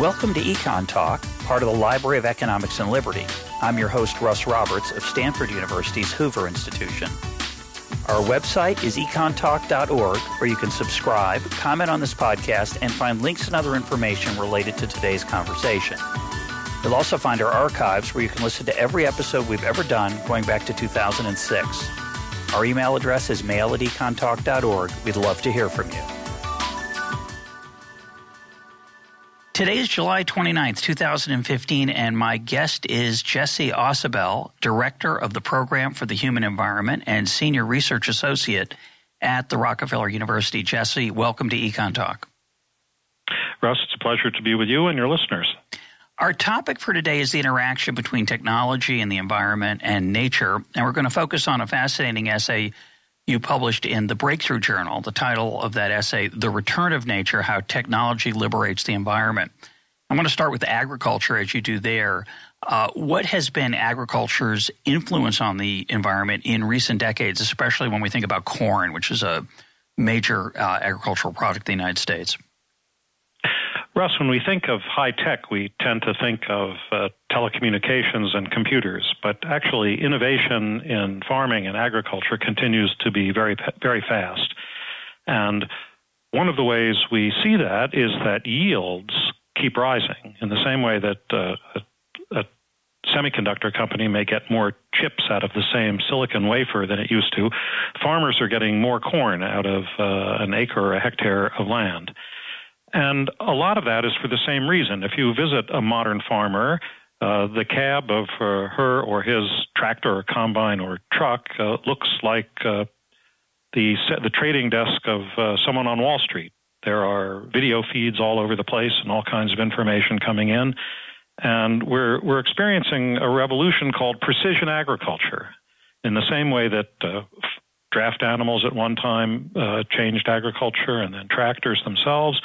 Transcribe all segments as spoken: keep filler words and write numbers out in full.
Welcome to Econ Talk, part of the Library of Economics and Liberty. I'm your host, Russ Roberts of Stanford University's Hoover Institution. Our website is econ talk dot org, where you can subscribe, comment on this podcast, and find links and other information related to today's conversation. You'll also find our archives, where you can listen to every episode we've ever done going back to two thousand six. Our email address is mail at econ talk dot org. We'd love to hear from you. Today is July twenty-ninth, two thousand fifteen, and my guest is Jesse Ausubel, Director of the Program for the Human Environment and Senior Research Associate at the Rockefeller University. Jesse, welcome to Econ Talk. Russ, it's a pleasure to be with you and your listeners. Our topic for today is the interaction between technology and the environment and nature, and we're going to focus on a fascinating essay you published in The Breakthrough Journal. The title of that essay, The Return of Nature, How Technology Liberates the Environment. I want to start with agriculture as you do there. Uh, what has been agriculture's influence on the environment in recent decades, especially when we think about corn, which is a major uh, agricultural product in the United States? Russ, when we think of high tech, we tend to think of uh, telecommunications and computers, but actually innovation in farming and agriculture continues to be very, very fast. And one of the ways we see that is that yields keep rising in the same way that uh, a, a semiconductor company may get more chips out of the same silicon wafer than it used to. Farmers are getting more corn out of uh, an acre or a hectare of land. And a lot of that is for the same reason. If you visit a modern farmer, uh, the cab of uh, her or his tractor or combine or truck uh, looks like uh, the, the trading desk of uh, someone on Wall Street. There are video feeds all over the place and all kinds of information coming in. And we're, we're experiencing a revolution called precision agriculture in the same way that uh, draft animals at one time uh, changed agriculture and then tractors themselves.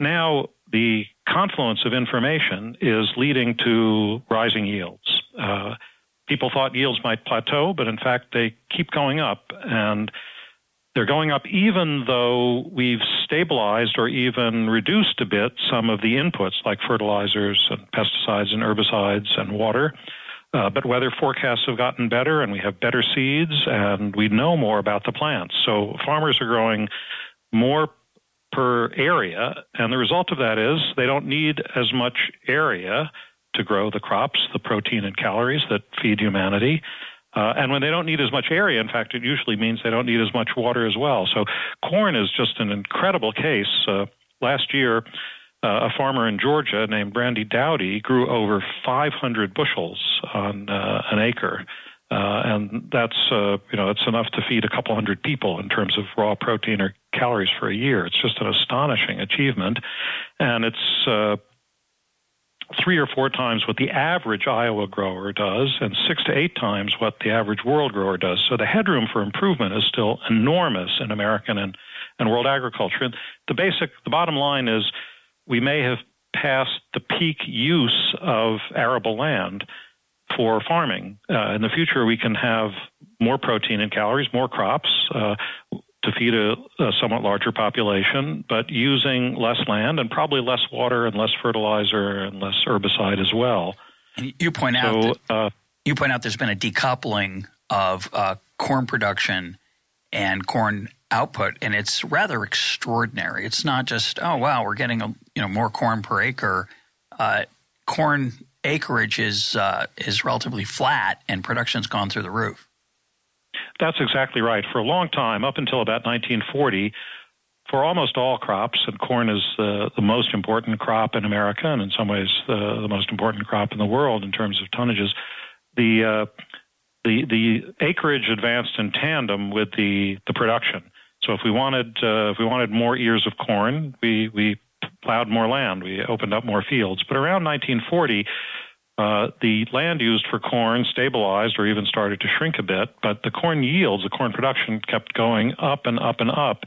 Now, the confluence of information is leading to rising yields. Uh, people thought yields might plateau, but in fact, they keep going up. And they're going up even though we've stabilized or even reduced a bit some of the inputs like fertilizers and pesticides and herbicides and water. Uh, but weather forecasts have gotten better and we have better seeds and we know more about the plants. So farmers are growing more per area, and the result of that is they don't need as much area to grow the crops, the protein and calories that feed humanity. Uh, and when they don't need as much area, in fact, it usually means they don't need as much water as well. So corn is just an incredible case. Uh, last year, uh, a farmer in Georgia named Brandy Dowdy grew over five hundred bushels on uh, an acre. Uh, and that's, uh, you know, it's enough to feed a couple hundred people in terms of raw protein or calories for a year. It's just an astonishing achievement. And it's uh, three or four times what the average Iowa grower does and six to eight times what the average world grower does. So the headroom for improvement is still enormous in American and, and world agriculture. And the basic, the bottom line is we may have passed the peak use of arable land for farming. Uh, in the future, we can have more protein and calories, more crops uh, to feed a, a somewhat larger population, but using less land and probably less water and less fertilizer and less herbicide as well. And you point out so, that, uh, you point out there's been a decoupling of uh, corn production and corn output, and it's rather extraordinary. It's not just, oh wow, we're getting a, you know more corn per acre. Uh, corn acreage is uh, is relatively flat, and production's gone through the roof. That's exactly right. For a long time, up until about nineteen forty, for almost all crops, and corn is uh, the most important crop in America, and in some ways uh, the most important crop in the world in terms of tonnages, the uh, the the acreage advanced in tandem with the the production. So if we wanted uh, if we wanted more ears of corn, we we plowed more land. We opened up more fields. But around nineteen forty, uh, the land used for corn stabilized or even started to shrink a bit, but the corn yields, the corn production kept going up and up and up.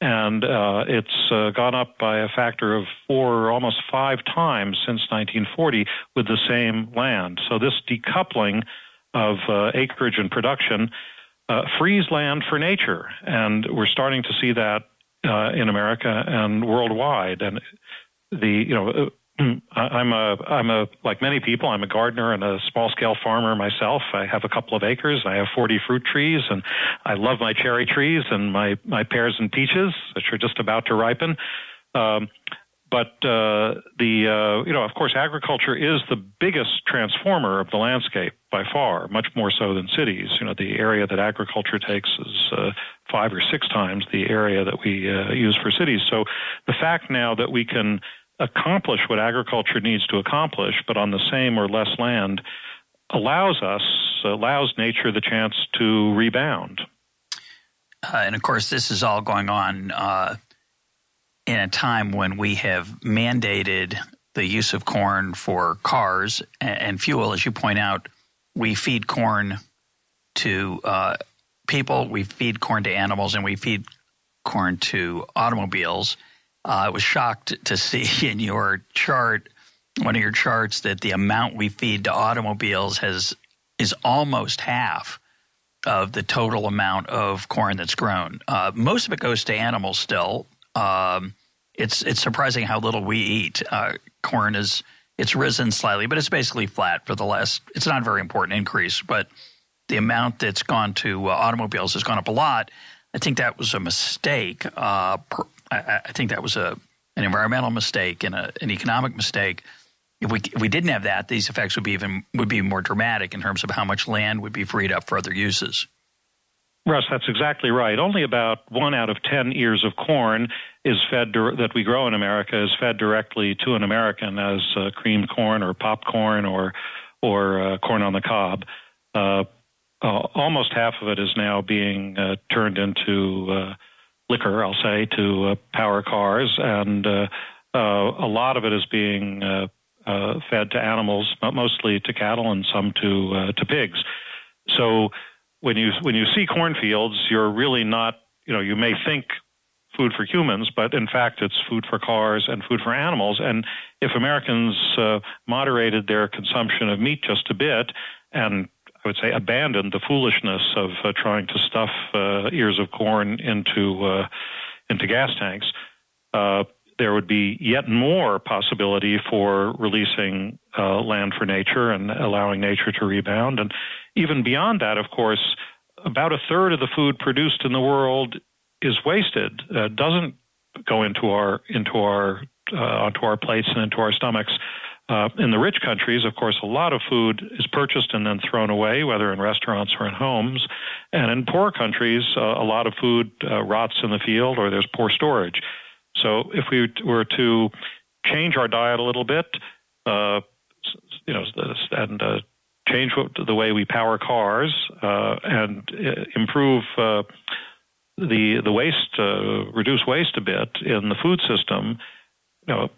And uh, it's uh, gone up by a factor of four, almost five times since nineteen forty with the same land. So this decoupling of uh, acreage and production uh, frees land for nature. And we're starting to see that Uh, in America and worldwide. And the, you know, I'm a, I'm a, like many people, I'm a gardener and a small scale farmer myself. I have a couple of acres. I have forty fruit trees, and I love my cherry trees and my, my pears and peaches, which are just about to ripen. Um, but, uh, the, uh, you know, of course, agriculture is the biggest transformer of the landscape by far, much more so than cities. You know, the area that agriculture takes is, uh, five or six times the area that we uh, use for cities. So the fact now that we can accomplish what agriculture needs to accomplish, but on the same or less land, allows us, allows nature the chance to rebound. Uh, and of course, this is all going on uh, in a time when we have mandated the use of corn for cars and fuel. As you point out, we feed corn to uh, people, we feed corn to animals, and we feed corn to automobiles. Uh, I was shocked to see in your chart, one of your charts, that the amount we feed to automobiles has is almost half of the total amount of corn that's grown. Uh, most of it goes to animals still. Um, it's it's surprising how little we eat. Uh, corn is it's risen slightly, but it's basically flat for the last. It's not a very important increase, but the amount that's gone to uh, automobiles has gone up a lot. I think that was a mistake. Uh, per, I, I think that was a an environmental mistake and a, an economic mistake. If we if we didn't have that, these effects would be even would be more dramatic in terms of how much land would be freed up for other uses. Russ, that's exactly right. Only about one out of ten ears of corn is fed that we grow in America is fed directly to an American as uh, creamed corn or popcorn or or uh, corn on the cob. Uh, Uh, almost half of it is now being uh, turned into uh, liquor, I'll say, to uh, power cars, and uh, uh, a lot of it is being uh, uh, fed to animals, but mostly to cattle and some to uh, to pigs. So when you when you see cornfields, you're really not, you know, you may think food for humans, but in fact, it's food for cars and food for animals. And if Americans uh, moderated their consumption of meat just a bit, and I would say abandoned the foolishness of uh, trying to stuff uh, ears of corn into uh, into gas tanks, uh, there would be yet more possibility for releasing uh, land for nature and allowing nature to rebound. And even beyond that, of course, about a third of the food produced in the world is wasted, uh, doesn't go into our into our uh, onto our plates and into our stomachs. Uh, in the rich countries, of course, a lot of food is purchased and then thrown away, whether in restaurants or in homes. And in poor countries, uh, a lot of food uh, rots in the field, or there's poor storage. So if we were to change our diet a little bit, uh, you know, and uh, change the way we power cars uh, and improve uh, the the waste, uh, reduce waste a bit in the food system, you know,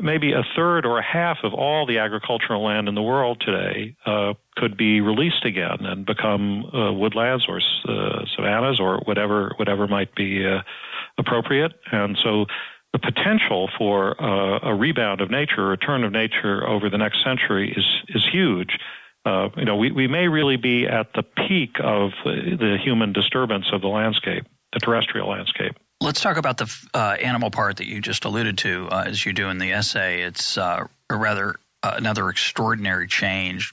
maybe a third or a half of all the agricultural land in the world today uh, could be released again and become uh, woodlands or uh, savannas or whatever whatever might be uh, appropriate. And so the potential for uh, a rebound of nature, a return of nature over the next century is is huge. Uh, you know, we, we may really be at the peak of the human disturbance of the landscape, the terrestrial landscape. Let's talk about the uh, animal part that you just alluded to, uh, as you do in the essay. It's uh, a rather uh, another extraordinary change.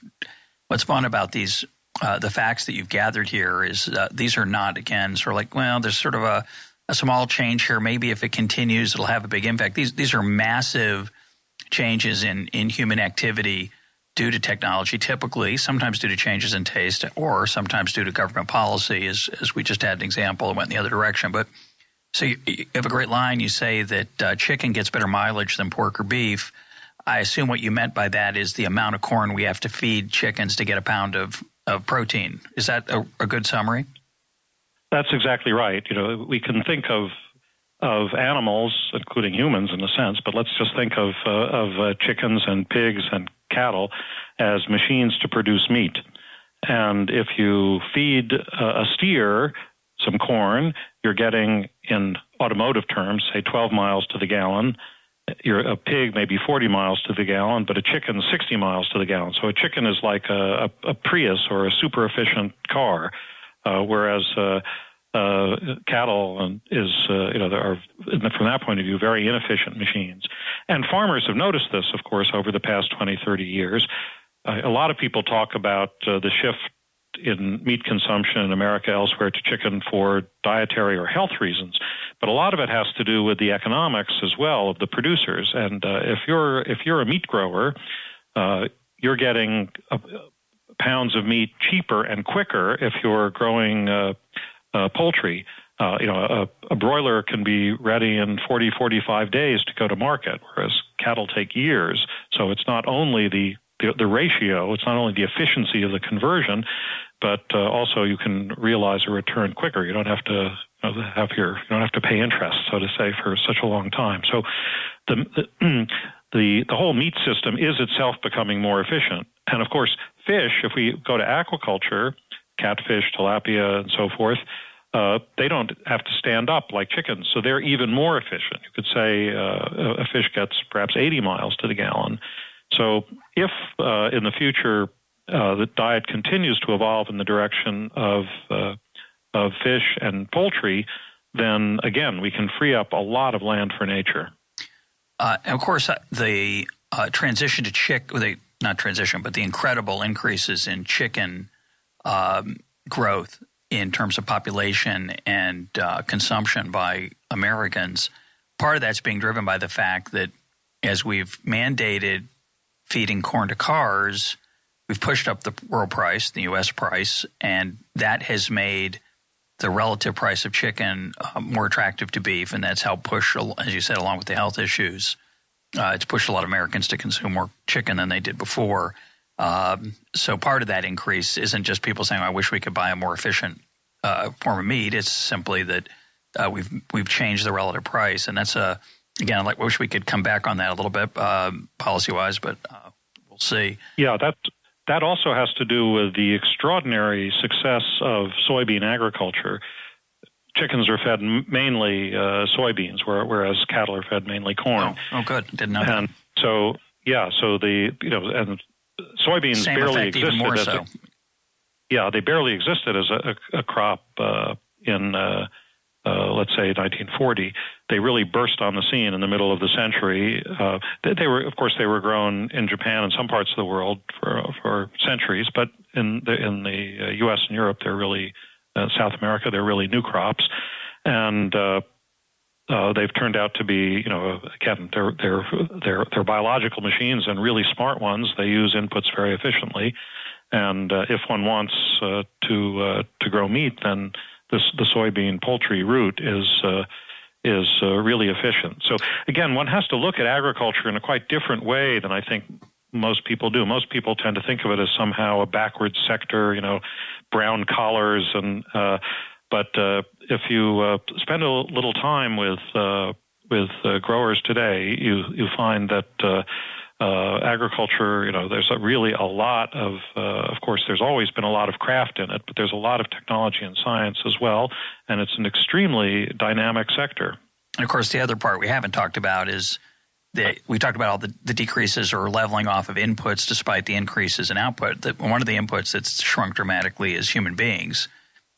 What's fun about these uh, the facts that you've gathered here is uh, these are not, again, sort of like, well, there's sort of a, a small change here. Maybe if it continues, it'll have a big impact. These these are massive changes in, in human activity due to technology, typically, sometimes due to changes in taste or sometimes due to government policy, as, as we just had an example and went in the other direction. But so you have a great line. You say that uh, chicken gets better mileage than pork or beef. I assume what you meant by that is the amount of corn we have to feed chickens to get a pound of, of protein. Is that a, a good summary? That's exactly right. You know, we can think of of animals, including humans in a sense, but let's just think of uh, of uh, chickens and pigs and cattle as machines to produce meat. And if you feed uh, a steer some corn, you're getting, in automotive terms, say twelve miles to the gallon. You're a pig, maybe forty miles to the gallon, but a chicken, sixty miles to the gallon. So a chicken is like a, a, a Prius or a super efficient car, uh, whereas uh, uh, cattle is, uh, you know, are, from that point of view, very inefficient machines. And farmers have noticed this, of course, over the past twenty, thirty years. Uh, a lot of people talk about uh, the shift in meat consumption in America, elsewhere, to chicken for dietary or health reasons. But a lot of it has to do with the economics as well of the producers. And uh, if you're if you're a meat grower, uh, you're getting uh, pounds of meat cheaper and quicker if you're growing uh, uh, poultry. Uh, you know, a, a broiler can be ready in forty, forty-five days to go to market, whereas cattle take years. So it's not only the The, the ratio, it's not only the efficiency of the conversion, but uh, also you can realize a return quicker. You don't have to you know, have your, you don't have to pay interest, so to say, for such a long time. So the, the the the whole meat system is itself becoming more efficient. And of course, fish. If we go to aquaculture, catfish, tilapia, and so forth, uh, they don't have to stand up like chickens, so they're even more efficient. You could say uh, a fish gets perhaps eighty miles to the gallon. So if uh, in the future uh, the diet continues to evolve in the direction of, uh, of fish and poultry, then again, we can free up a lot of land for nature. Uh, and of course, the uh, transition to chick, the, not transition, but the incredible increases in chicken um, growth in terms of population and uh, consumption by Americans, part of that's being driven by the fact that as we've mandated feeding corn to cars, we've pushed up the world price, the U S price, and that has made the relative price of chicken uh, more attractive to beef, and that's helped push, as you said, along with the health issues. Uh, it's pushed a lot of Americans to consume more chicken than they did before. Um, so part of that increase isn't just people saying, I wish we could buy a more efficient uh, form of meat. It's simply that uh, we've we've changed the relative price, and that's a Again, I like, wish we could come back on that a little bit uh, policy-wise, but uh, we'll see. Yeah, that that also has to do with the extraordinary success of soybean agriculture. Chickens are fed mainly uh, soybeans, whereas cattle are fed mainly corn. Oh, oh good. Didn't know and that. So, yeah, so the, you know, and soybeans Same barely effect, existed. Even more so. A, yeah, they barely existed as a, a, a crop uh, in uh Uh, let's say nineteen forty, they really burst on the scene in the middle of the century. Uh, they, they were, of course, they were grown in Japan and some parts of the world for for centuries, but in the in the U S and Europe, they're really uh, South America, they're really new crops, and uh, uh, they've turned out to be, you know, again, they're they're they're they're biological machines and really smart ones. They use inputs very efficiently, and uh, if one wants uh, to uh, to grow meat, then This, the soybean poultry route is uh, is uh, really efficient. So again, one has to look at agriculture in a quite different way than I think most people do. Most people tend to think of it as somehow a backwards sector, you know, brown collars. And uh, but uh, if you uh, spend a little time with uh, with uh, growers today, you you find that Uh, Uh, agriculture, you know, there's a really a lot of, uh, of course, there's always been a lot of craft in it, but there's a lot of technology and science as well, and it's an extremely dynamic sector. And of course, the other part we haven't talked about is that we talked about all the, the decreases or leveling off of inputs despite the increases in output. That one of the inputs that's shrunk dramatically is human beings.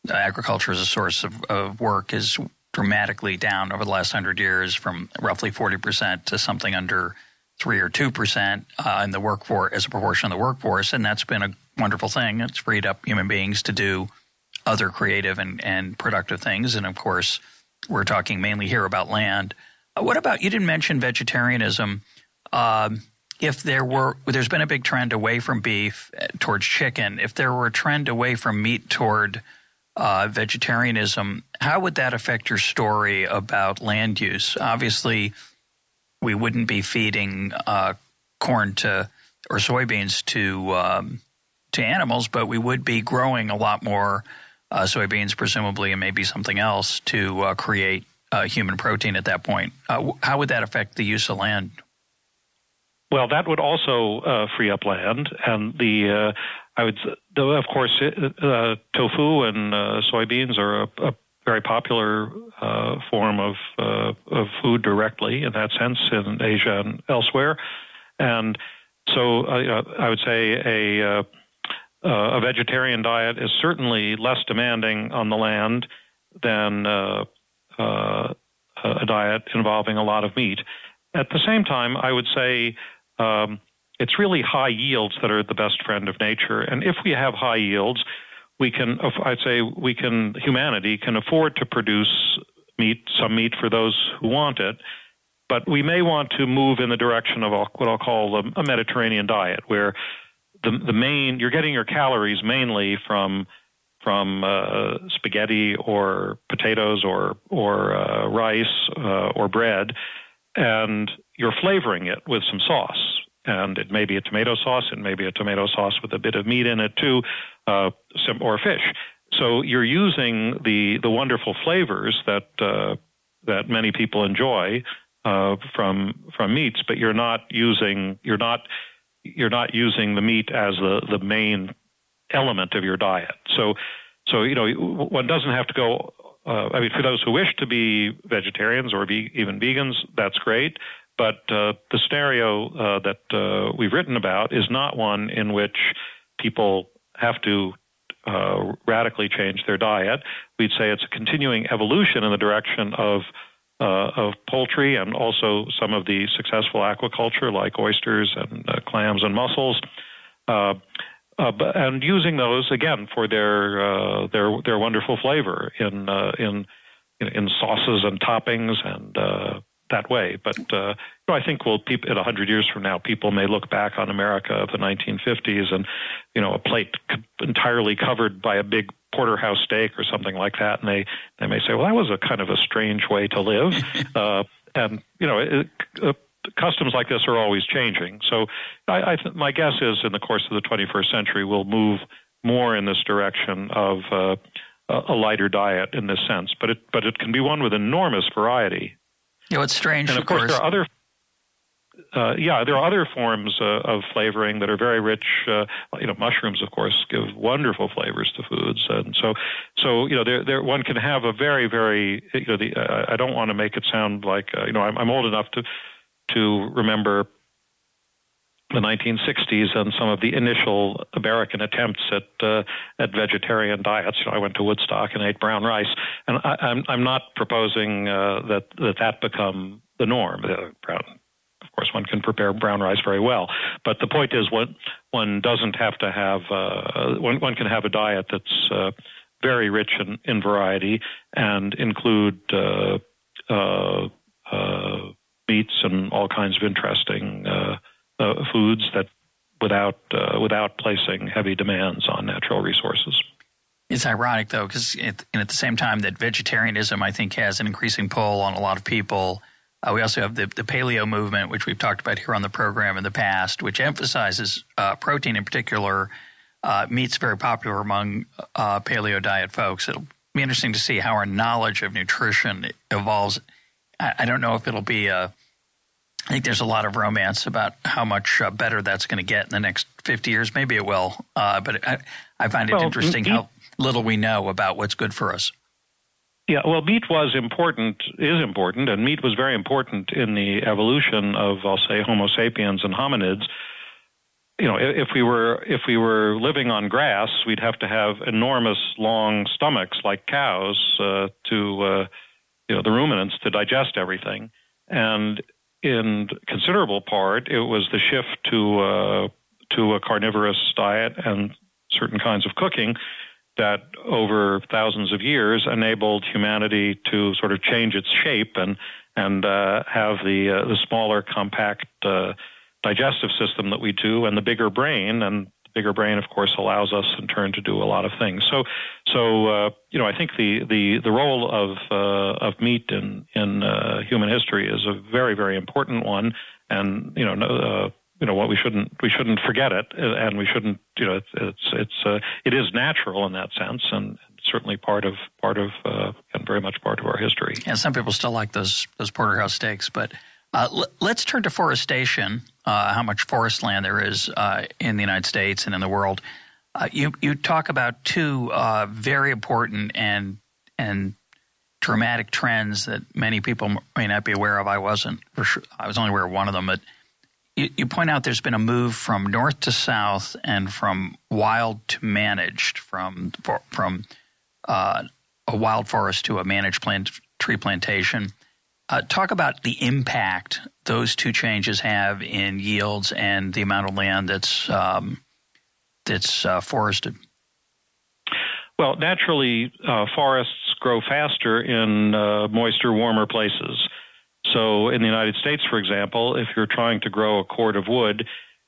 Uh, agriculture as a source of, of work is dramatically down over the last hundred years from roughly forty percent to something under three or two percent uh, in the workforce as a proportion of the workforce, and that's been a wonderful thing. It's freed up human beings to do other creative and, and productive things. And of course, we're talking mainly here about land. Uh, what about you didn't mention vegetarianism? Um, if there were, there's been a big trend away from beef towards chicken. If there were a trend away from meat toward uh, vegetarianism, how would that affect your story about land use? Obviously, we wouldn't be feeding uh, corn to or soybeans to um, to animals, but we would be growing a lot more uh, soybeans, presumably, and maybe something else to uh, create uh, human protein at that point. Uh, how would that affect the use of land? Well, that would also uh, free up land, and the uh, I would, though, of course, uh, tofu and uh, soybeans are a, a very popular uh, form of, uh, of food directly in that sense in Asia and elsewhere. And so uh, I would say a, uh, a vegetarian diet is certainly less demanding on the land than uh, uh, a diet involving a lot of meat. At the same time, I would say um, it's really high yields that are the best friend of nature. And if we have high yields, we can, I'd say we can, humanity can afford to produce meat, some meat for those who want it. But we may want to move in the direction of what I'll call a Mediterranean diet, where the, the main, you're getting your calories mainly from from uh, spaghetti or potatoes or or uh, rice uh, or bread, and you're flavoring it with some sauce. And it may be a tomato sauce, it may be a tomato sauce with a bit of meat in it too, uh, some, or fish. So you're using the the wonderful flavors that uh, that many people enjoy uh, from from meats, but you're not using you're not you're not using the meat as the the main element of your diet. So, so you know, one doesn't have to go. Uh, I mean, for those who wish to be vegetarians or be even vegans, that's great. But uh, the scenario uh, that uh, we've written about is not one in which people have to uh, radically change their diet. We'd say it's a continuing evolution in the direction of uh, of poultry and also some of the successful aquaculture like oysters and uh, clams and mussels, uh, uh, and using those again for their uh, their their wonderful flavor in uh, in in sauces and toppings and. Uh, that way. But uh, I think we'll, people, in one hundred years from now, people may look back on America of the nineteen fifties and, you know, a plate co- entirely covered by a big porterhouse steak or something like that. And they, they may say, well, that was a kind of a strange way to live. uh, and, you know, it, uh, customs like this are always changing. So I, I th- my guess is in the course of the twenty-first century, we'll move more in this direction of uh, a lighter diet in this sense. But it, but it can be one with enormous variety. You know, it's strange, and of, of course, course. There are other, uh, yeah, there are other forms uh, of flavoring that are very rich. Uh, you know, mushrooms, of course, give wonderful flavors to foods, and so, so you know, there, there one can have a very, very. You know, the, uh, I don't want to make it sound like uh, you know, I'm, I'm old enough to to remember the nineteen sixties and some of the initial American attempts at uh, at vegetarian diets. You know, I went to Woodstock and ate brown rice, and I, I'm I'm not proposing uh, that that that become the norm. Uh, brown, of course, one can prepare brown rice very well, but the point is, one one doesn't have to have uh, one one can have a diet that's uh, very rich in, in variety and include uh, uh, uh, meats and all kinds of interesting. Uh, Uh, foods that without uh, without placing heavy demands on natural resources. It's ironic, though, because and at the same time that vegetarianism, I think, has an increasing pull on a lot of people. Uh, we also have the, the paleo movement, which we've talked about here on the program in the past, which emphasizes uh, protein in particular. Uh, meat's very popular among uh, paleo diet folks. It'll be interesting to see how our knowledge of nutrition evolves. I, I don't know if it'll be a I think there's a lot of romance about how much uh, better that's going to get in the next fifty years. Maybe it will, uh, but I, I find it well, interesting meat, how little we know about what's good for us. Yeah, well, meat was important, is important, and meat was very important in the evolution of, I'll say, Homo sapiens and hominids. You know, if we were if we were living on grass, we'd have to have enormous, long stomachs like cows uh, to, uh, you know, the ruminants to digest everything, and in considerable part, it was the shift to uh, to a carnivorous diet and certain kinds of cooking that over thousands of years enabled humanity to sort of change its shape and and uh, have the uh, the smaller, compact uh, digestive system that we do and the bigger brain. And the bigger brain, of course, allows us in turn to do a lot of things. So so uh, you know, I think the the, the role of uh, of meat in in uh, human history is a very very important one, and you know uh, you know what we shouldn't we shouldn't forget it, and we shouldn't you know it's it's, it's uh, it is natural in that sense, and certainly part of part of uh, and very much part of our history. And yeah, some people still like those those porterhouse steaks, but. Uh, l- let's turn to forestation, uh, how much forest land there is uh, in the United States and in the world. Uh, you, you talk about two uh, very important and and dramatic trends that many people may not be aware of. I wasn't for sure. I was only aware of one of them. But you, you point out there's been a move from north to south and from wild to managed, from for, from uh, a wild forest to a managed plant, tree plantation. Uh, talk about the impact those two changes have in yields and the amount of land that's um, that's uh, forested. Well, naturally, uh, forests grow faster in uh, moister, warmer places. So in the United States, for example, if you're trying to grow a cord of wood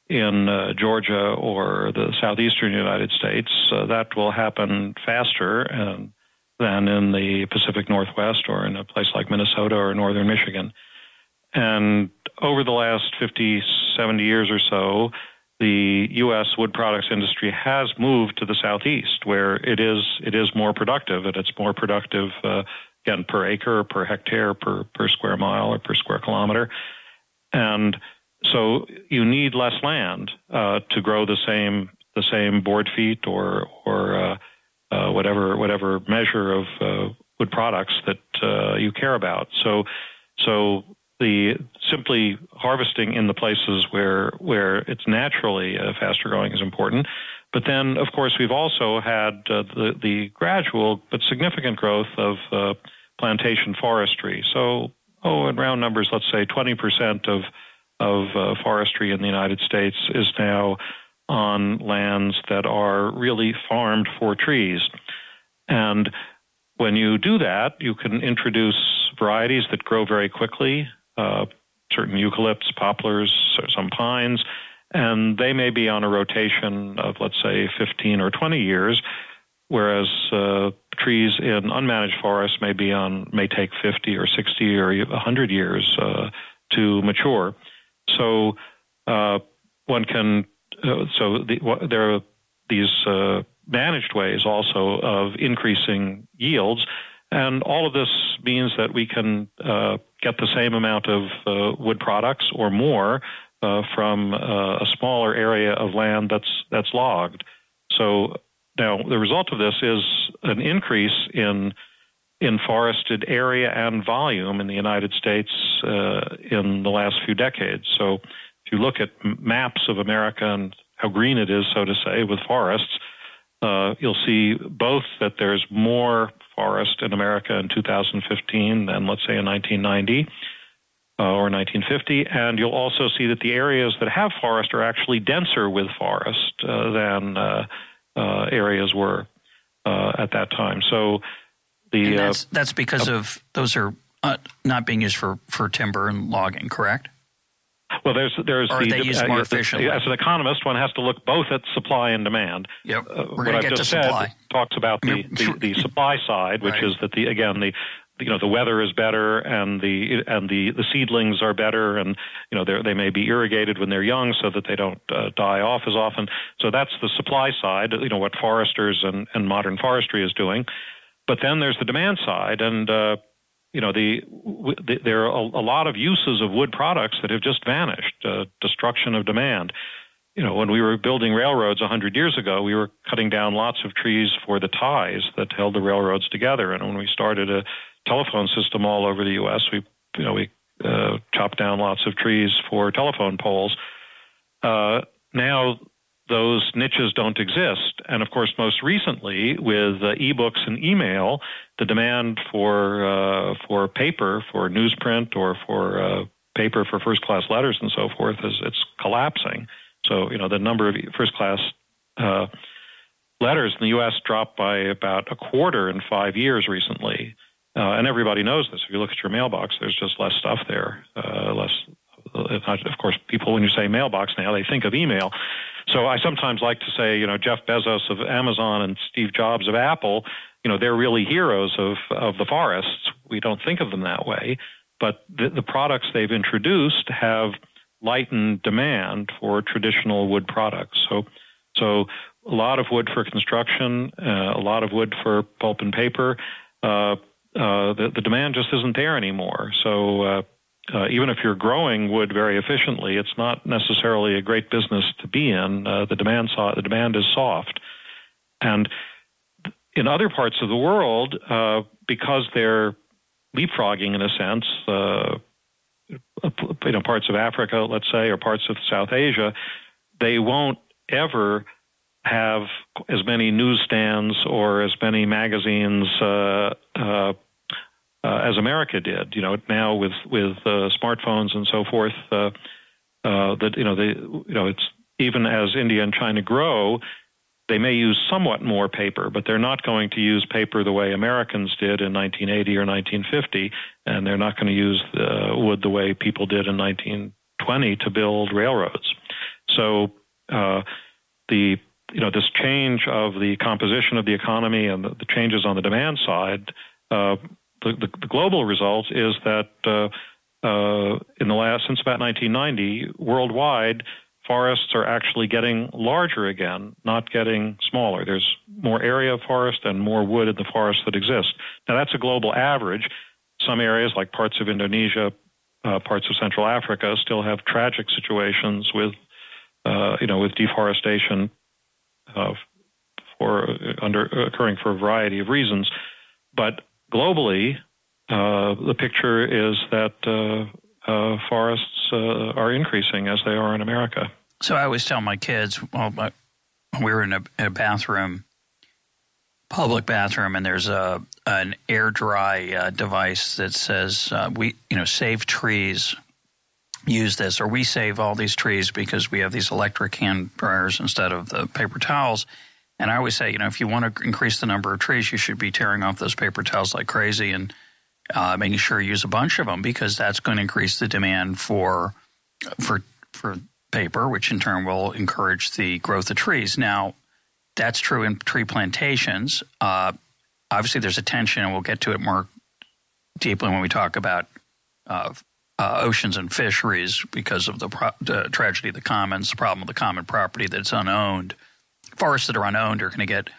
in uh, Georgia or the southeastern United States, uh, that will happen faster and, than in the Pacific Northwest or in a place like Minnesota or northern Michigan. And over the last fifty, seventy years or so, the U S wood products industry has moved to the southeast, where it is it is more productive, and it's more productive uh, again per acre, per hectare, per per square mile, or per square kilometer. And so you need less land uh, to grow the same the same board feet or or uh, uh, whatever whatever measure of uh, wood products that uh, you care about. So so. The simply harvesting in the places where where it's naturally uh, faster growing is important, but then of course we've also had uh, the the gradual but significant growth of uh, plantation forestry. So oh, in round numbers, let's say twenty percent of of uh, forestry in the United States is now on lands that are really farmed for trees, and when you do that, you can introduce varieties that grow very quickly. Uh, certain eucalypts, poplars, or some pines, and they may be on a rotation of, let's say, fifteen or twenty years, whereas uh, trees in unmanaged forests may be on may take fifty or sixty or one hundred years uh, to mature. So uh, one can uh, so the, what, there are these uh, managed ways also of increasing yields. And all of this means that we can uh, get the same amount of uh, wood products or more uh, from uh, a smaller area of land that's that's logged. So now the result of this is an increase in in forested area and volume in the United States uh, in the last few decades. So if you look at maps of America and how green it is, so to say, with forests, uh, you'll see both that there's more forest in America in two thousand fifteen than, let's say, in nineteen ninety uh, or nineteen fifty. And you'll also see that the areas that have forest are actually denser with forest uh, than uh, uh, areas were uh, at that time. So the and that's, uh, that's because uh, of those are uh, not being used for, for timber and logging, correct? Well, there's there's or the, they use uh, more efficiently. As an economist, one has to look both at supply and demand. Yep. Uh, We're what I've get just to said supply. Talks about the, the, the supply side, which right. is that the again the you know the weather is better and the and the, the seedlings are better, and you know they they may be irrigated when they're young so that they don't uh, die off as often. So that's the supply side. You know what foresters and, and modern forestry is doing, but then there's the demand side and. Uh, You know, the, the there are a, a lot of uses of wood products that have just vanished, uh, destruction of demand. You know, when we were building railroads one hundred years ago, we were cutting down lots of trees for the ties that held the railroads together. And when we started a telephone system all over the U S, we, you know, we uh, chopped down lots of trees for telephone poles. Uh, now those niches don't exist. And of course, most recently with uh, e-books and email, the demand for uh, for paper, for newsprint, or for uh, paper for first-class letters and so forth is it's collapsing. So you know the number of first-class uh, letters in the U S dropped by about a quarter in five years recently, uh, and everybody knows this. If you look at your mailbox, there's just less stuff there. Uh, less, of course, people when you say mailbox now they think of email. So I sometimes like to say, you know, Jeff Bezos of Amazon and Steve Jobs of Apple, you know, they're really heroes of, of the forests. We don't think of them that way, but the, the products they've introduced have lightened demand for traditional wood products. So, so a lot of wood for construction, uh, a lot of wood for pulp and paper. Uh, uh, the, the demand just isn't there anymore. So, uh, Uh, even if you're growing wood very efficiently, it's not necessarily a great business to be in. Uh, the demand so- the demand is soft. And in other parts of the world, uh, because they're leapfrogging in a sense, uh, you know, parts of Africa, let's say, or parts of South Asia, they won't ever have as many newsstands or as many magazines uh, uh, uh, as America did. You know, now with with uh, smartphones and so forth, uh, uh, that you know they you know it's even as India and China grow, they may use somewhat more paper, but they're not going to use paper the way Americans did in nineteen eighty or nineteen fifty, and they're not going to use the wood the way people did in nineteen twenty to build railroads. So uh, the you know this change of the composition of the economy and the, the changes on the demand side, uh, the, the, the global result is that uh, uh, in the last since about nineteen ninety worldwide, forests are actually getting larger again, not getting smaller. There's more area of forest and more wood in the forest that exists. Now, that's a global average. Some areas, like parts of Indonesia, uh, parts of Central Africa, still have tragic situations with, uh, you know, with deforestation uh, for under occurring for a variety of reasons. But globally, uh, the picture is that uh, uh, forests uh, are increasing as they are in America. So I always tell my kids, well, we were in a, in a bathroom, public bathroom, and there's a an air dry uh, device that says uh, we, you know, save trees, use this, or we save all these trees because we have these electric hand dryers instead of the paper towels. And I always say, you know, if you want to increase the number of trees, you should be tearing off those paper towels like crazy and uh, making sure you use a bunch of them, because that's going to increase the demand for for for. paper, which in turn will encourage the growth of trees. Now, that's true in tree plantations. Uh, obviously, there's a tension, and we'll get to it more deeply when we talk about uh, uh, oceans and fisheries because of the, pro the tragedy of the commons, the problem of the common property that's unowned. Forests that are unowned are going to get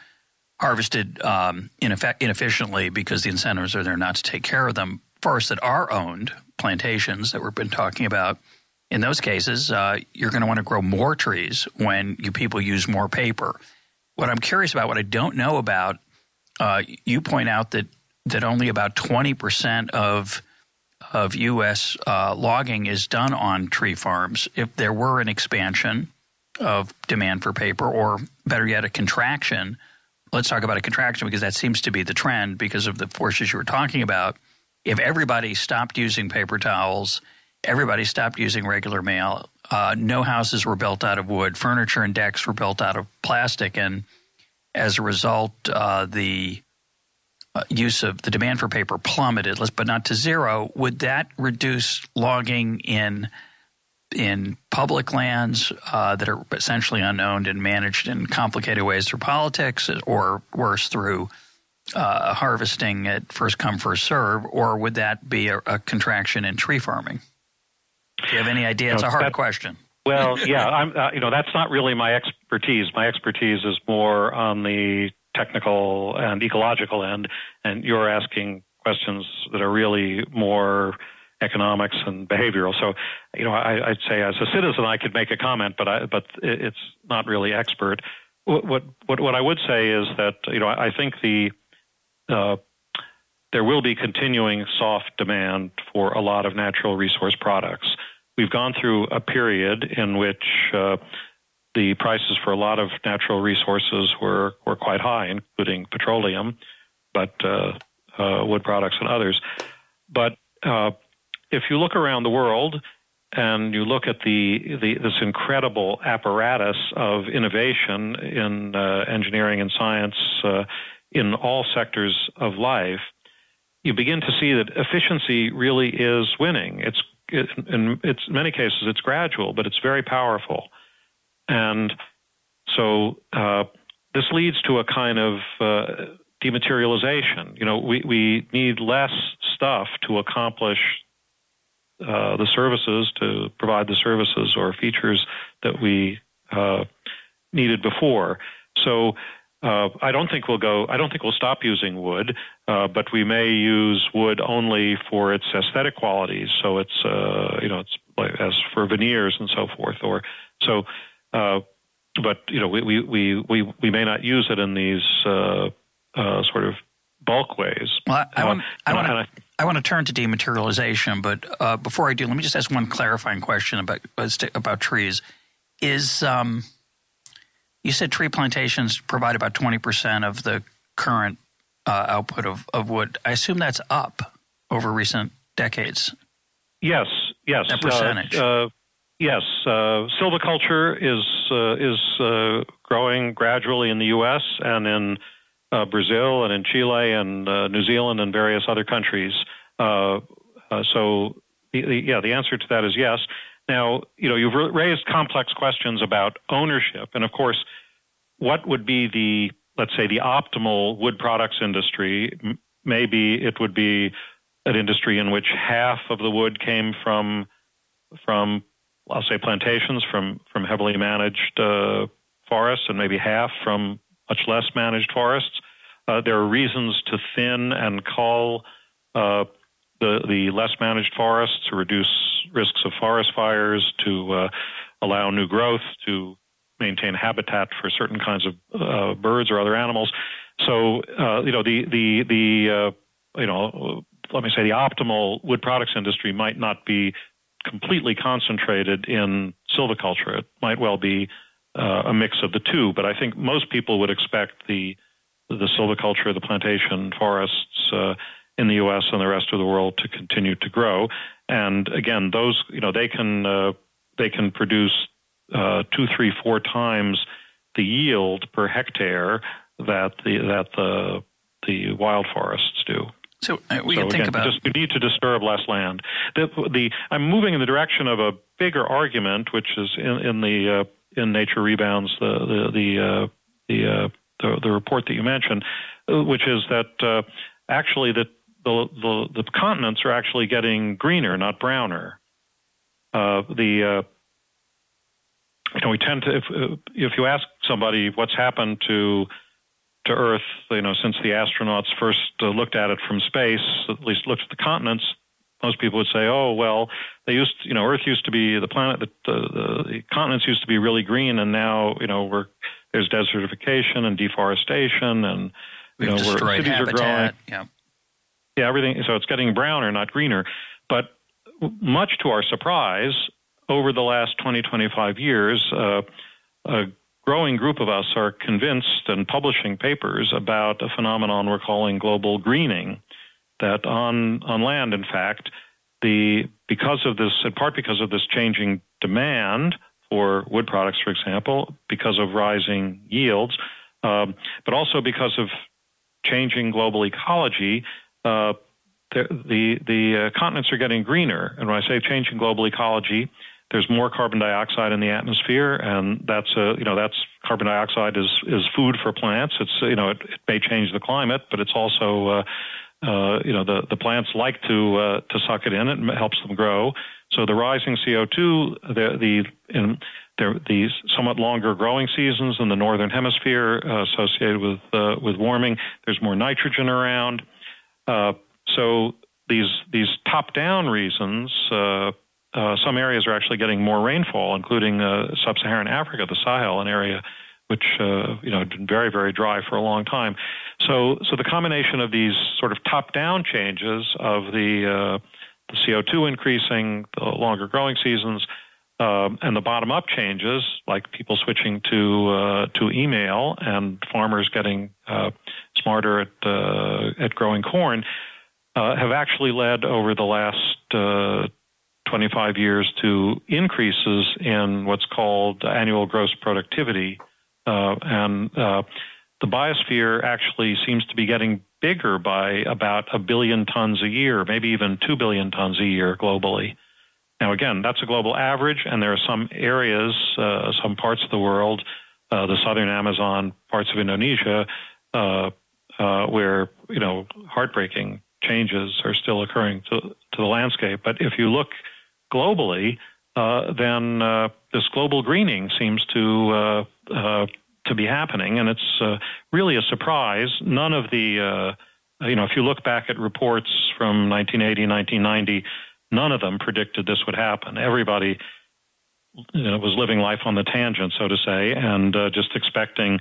harvested um, ineff inefficiently because the incentives are there not to take care of them. Forests that are owned, plantations that we've been talking about, in those cases, uh, you're going to want to grow more trees when you people use more paper. What I'm curious about, what I don't know about, uh, you point out that that only about twenty percent of of U S uh, logging is done on tree farms. If there were an expansion of demand for paper, or better yet, a contraction, let's talk about a contraction because that seems to be the trend because of the forces you were talking about. If everybody stopped using paper towels, everybody stopped using regular mail. Uh, no houses were built out of wood. Furniture and decks were built out of plastic. And as a result, uh, the uh, use of the demand for paper plummeted, but not to zero. Would that reduce logging in in public lands uh, that are essentially unowned and managed in complicated ways through politics, or worse, through uh, harvesting at first come, first serve? Or would that be a, a contraction in tree farming? Do you have any idea? It's you know, a hard that, question. Well, yeah, I'm, uh, you know, that's not really my expertise. My expertise is more on the technical and ecological end, and you're asking questions that are really more economics and behavioral. So, you know, I, I'd say as a citizen, I could make a comment, but I, but it's not really expert. What what what I would say is that you know I think the uh, there will be continuing soft demand for a lot of natural resource products. We've gone through a period in which uh, the prices for a lot of natural resources were, were quite high, including petroleum, but uh, uh, wood products and others. But uh, if you look around the world and you look at the, the this incredible apparatus of innovation in uh, engineering and science uh, in all sectors of life, you begin to see that efficiency really is winning. It's it, in it's, in many cases, it's gradual, but it's very powerful. And so uh, this leads to a kind of uh, dematerialization. You know, we, we need less stuff to accomplish uh, the services, to provide the services or features that we uh, needed before. So Uh, I don't think we'll go. I don't think we'll stop using wood, uh, but we may use wood only for its aesthetic qualities. So it's uh, you know it's like, as for veneers and so forth. Or so, uh, but you know we we we we we may not use it in these uh, uh, sort of bulk ways. Well, I want I want uh, I want to turn to dematerialization, but uh, before I do, let me just ask one clarifying question about about trees. Is um, You said tree plantations provide about twenty percent of the current uh, output of, of wood. I assume that's up over recent decades. Yes, yes. That percentage. Uh, uh, yes. Uh, silviculture is uh, is uh, growing gradually in the U S and in uh, Brazil and in Chile and uh, New Zealand and various other countries. Uh, uh, so, the, the, yeah, the answer to that is yes. Now, you know, you've raised complex questions about ownership. And, of course, what would be the, let's say, the optimal wood products industry? M- maybe it would be an industry in which half of the wood came from, from I'll say, plantations, from, from heavily managed uh, forests, and maybe half from much less managed forests. Uh, there are reasons to thin and cull uh, the, the less managed forests to reduce risks of forest fires, to uh, allow new growth, to maintain habitat for certain kinds of uh, birds or other animals. So, uh, you know, the the the uh, you know, let me say, the optimal wood products industry might not be completely concentrated in silviculture. It might well be uh, a mix of the two. But I think most people would expect the the silviculture, the plantation forests uh, in the U S and the rest of the world to continue to grow. And again, those, you know, they can uh, they can produce uh, two, three, four times the yield per hectare that the that the the wild forests do. So uh, we so, can think again, about just, you need to disturb less land. The, the I'm moving in the direction of a bigger argument, which is in, in the uh, in Nature Rebounds, the the the uh, the, uh, the the report that you mentioned, which is that uh, actually that. The, the the continents are actually getting greener, not browner. Uh, the uh, you know we tend to if if you ask somebody what's happened to to Earth, you know, since the astronauts first uh, looked at it from space, at least looked at the continents, most people would say, oh well, they used you know Earth used to be the planet that uh, the, the continents used to be really green, and now you know we're there's desertification and deforestation, and you know, where cities are growing. Yeah. Yeah, everything. So it's getting browner, not greener. But much to our surprise, over the last twenty, twenty-five years, uh, a growing group of us are convinced and publishing papers about a phenomenon we're calling global greening. That on on land, in fact, the because of this, in part because of this changing demand for wood products, for example, because of rising yields, um, but also because of changing global ecology. Uh, the the, the uh, continents are getting greener, and when I say changing global ecology, there's more carbon dioxide in the atmosphere, and that's a you know that's carbon dioxide is is food for plants. It's you know it, it may change the climate, but it's also uh, uh, you know the, the plants like to uh, to suck it in. It helps them grow. So the rising C O two, the the in the these somewhat longer growing seasons in the northern hemisphere uh, associated with uh, with warming. There's more nitrogen around. Uh, so these these top-down reasons, uh, uh, some areas are actually getting more rainfall, including uh, sub-Saharan Africa, the Sahel, an area which uh, you know been very very dry for a long time. So so the combination of these sort of top-down changes of the, uh, the C O two increasing, the longer growing seasons, um, and the bottom-up changes like people switching to uh, to email and farmers getting uh, smarter at uh, at growing corn, uh, have actually led over the last uh, twenty-five years to increases in what's called annual gross productivity. Uh, and uh, the biosphere actually seems to be getting bigger by about a billion tons a year, maybe even two billion tons a year globally. Now, again, that's a global average, and there are some areas, uh, some parts of the world, uh, the southern Amazon, parts of Indonesia, uh, Uh, where, you know, heartbreaking changes are still occurring to, to the landscape. But if you look globally, uh, then uh, this global greening seems to uh, uh, to be happening. And it's uh, really a surprise. None of the, uh, you know, if you look back at reports from nineteen eighty, nineteen ninety, none of them predicted this would happen. Everybody you know, was living life on the tangent, so to say, and uh, just expecting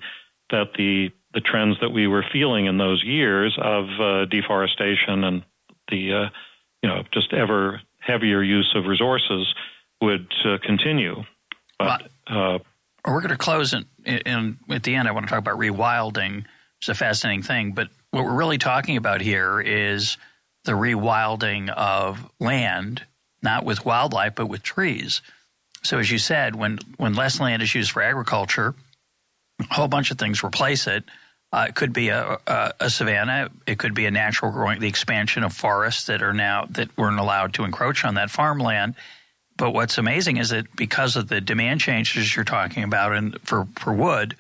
that the the trends that we were feeling in those years of uh, deforestation and the, uh, you know, just ever heavier use of resources would uh, continue. But uh, We're going to close, and at the end, I want to talk about rewilding. It's a fascinating thing. But what we're really talking about here is the rewilding of land, not with wildlife, but with trees. So as you said, when, when less land is used for agriculture, a whole bunch of things replace it. Uh, it could be a, a, a savanna. It could be a natural growing, the expansion of forests that are now that weren't allowed to encroach on that farmland. But what's amazing is that because of the demand changes you're talking about and for, for wood,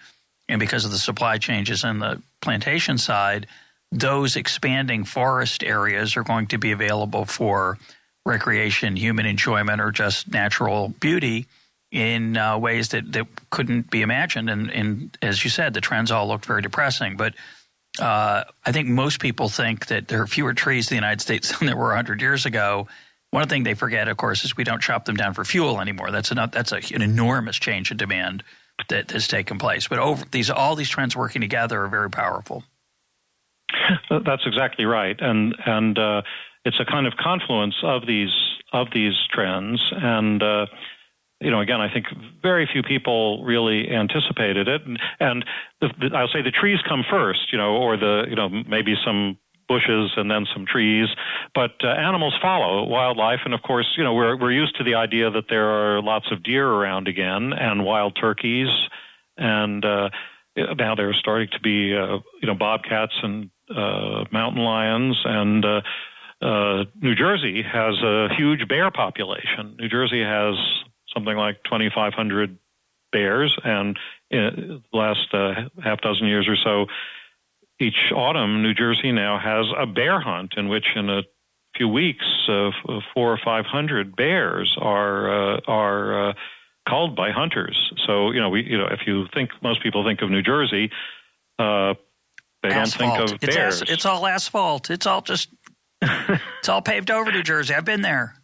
and because of the supply changes in the plantation side, those expanding forest areas are going to be available for recreation, human enjoyment, or just natural beauty in uh, ways that, that couldn't be imagined. And, and as you said, the trends all looked very depressing. But uh, I think most people think that there are fewer trees in the United States than there were a hundred years ago. One thing they forget, of course, is we don't chop them down for fuel anymore. That's, enough, that's a, an enormous change in demand that has taken place. But over these, all these trends working together are very powerful. That's exactly right. And, and uh, it's a kind of confluence of these, of these trends. And uh, you know, again, I think very few people really anticipated it. And, and the, the, I'll say the trees come first, you know, or the, you know, maybe some bushes and then some trees, but uh, animals follow, wildlife. And of course, you know, we're, we're used to the idea that there are lots of deer around again and wild turkeys. And uh, now there are starting to be, uh, you know, bobcats and uh, mountain lions, and uh, uh, New Jersey has a huge bear population. New Jersey has something like twenty-five hundred bears, and in the last uh, half dozen years or so, each autumn, New Jersey now has a bear hunt in which in a few weeks, uh, four or five hundred bears are uh, are uh, culled by hunters. So, you know, we you know if you think most people think of New Jersey, uh, they asphalt. don't think of it's bears. As, it's all asphalt. It's all just it's all paved over New Jersey. I've been there.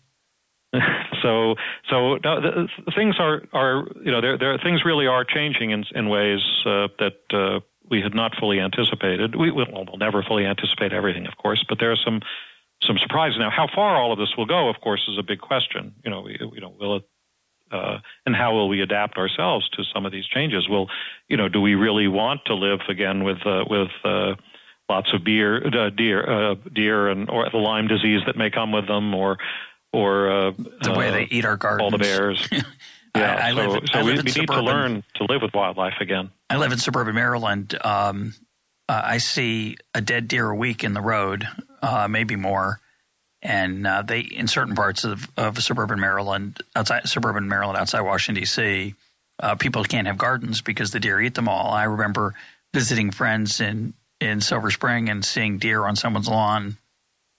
So, so no, the, things are are you know there there things really are changing in in ways uh, that. Uh, We had not fully anticipated. We will we'll never fully anticipate everything, of course, but there are some some surprises now. How far all of this will go, of course, is a big question. You know, we, you know, will it, uh, and how will we adapt ourselves to some of these changes? Will, you know, do we really want to live again with uh, with uh, lots of beer, uh, deer, uh, deer, and or the Lyme disease that may come with them, or or uh, the way uh, they eat our gardens, all the bears. Yeah, I, I so, live, so I live we, in we suburban, need to learn to live with wildlife again. I live in suburban Maryland. Um, uh, I see a dead deer a week in the road, uh, maybe more. And uh, they, in certain parts of, of suburban Maryland, outside suburban Maryland, outside Washington, D C, uh, people can't have gardens because the deer eat them all. I remember visiting friends in, in Silver Spring and seeing deer on someone's lawn.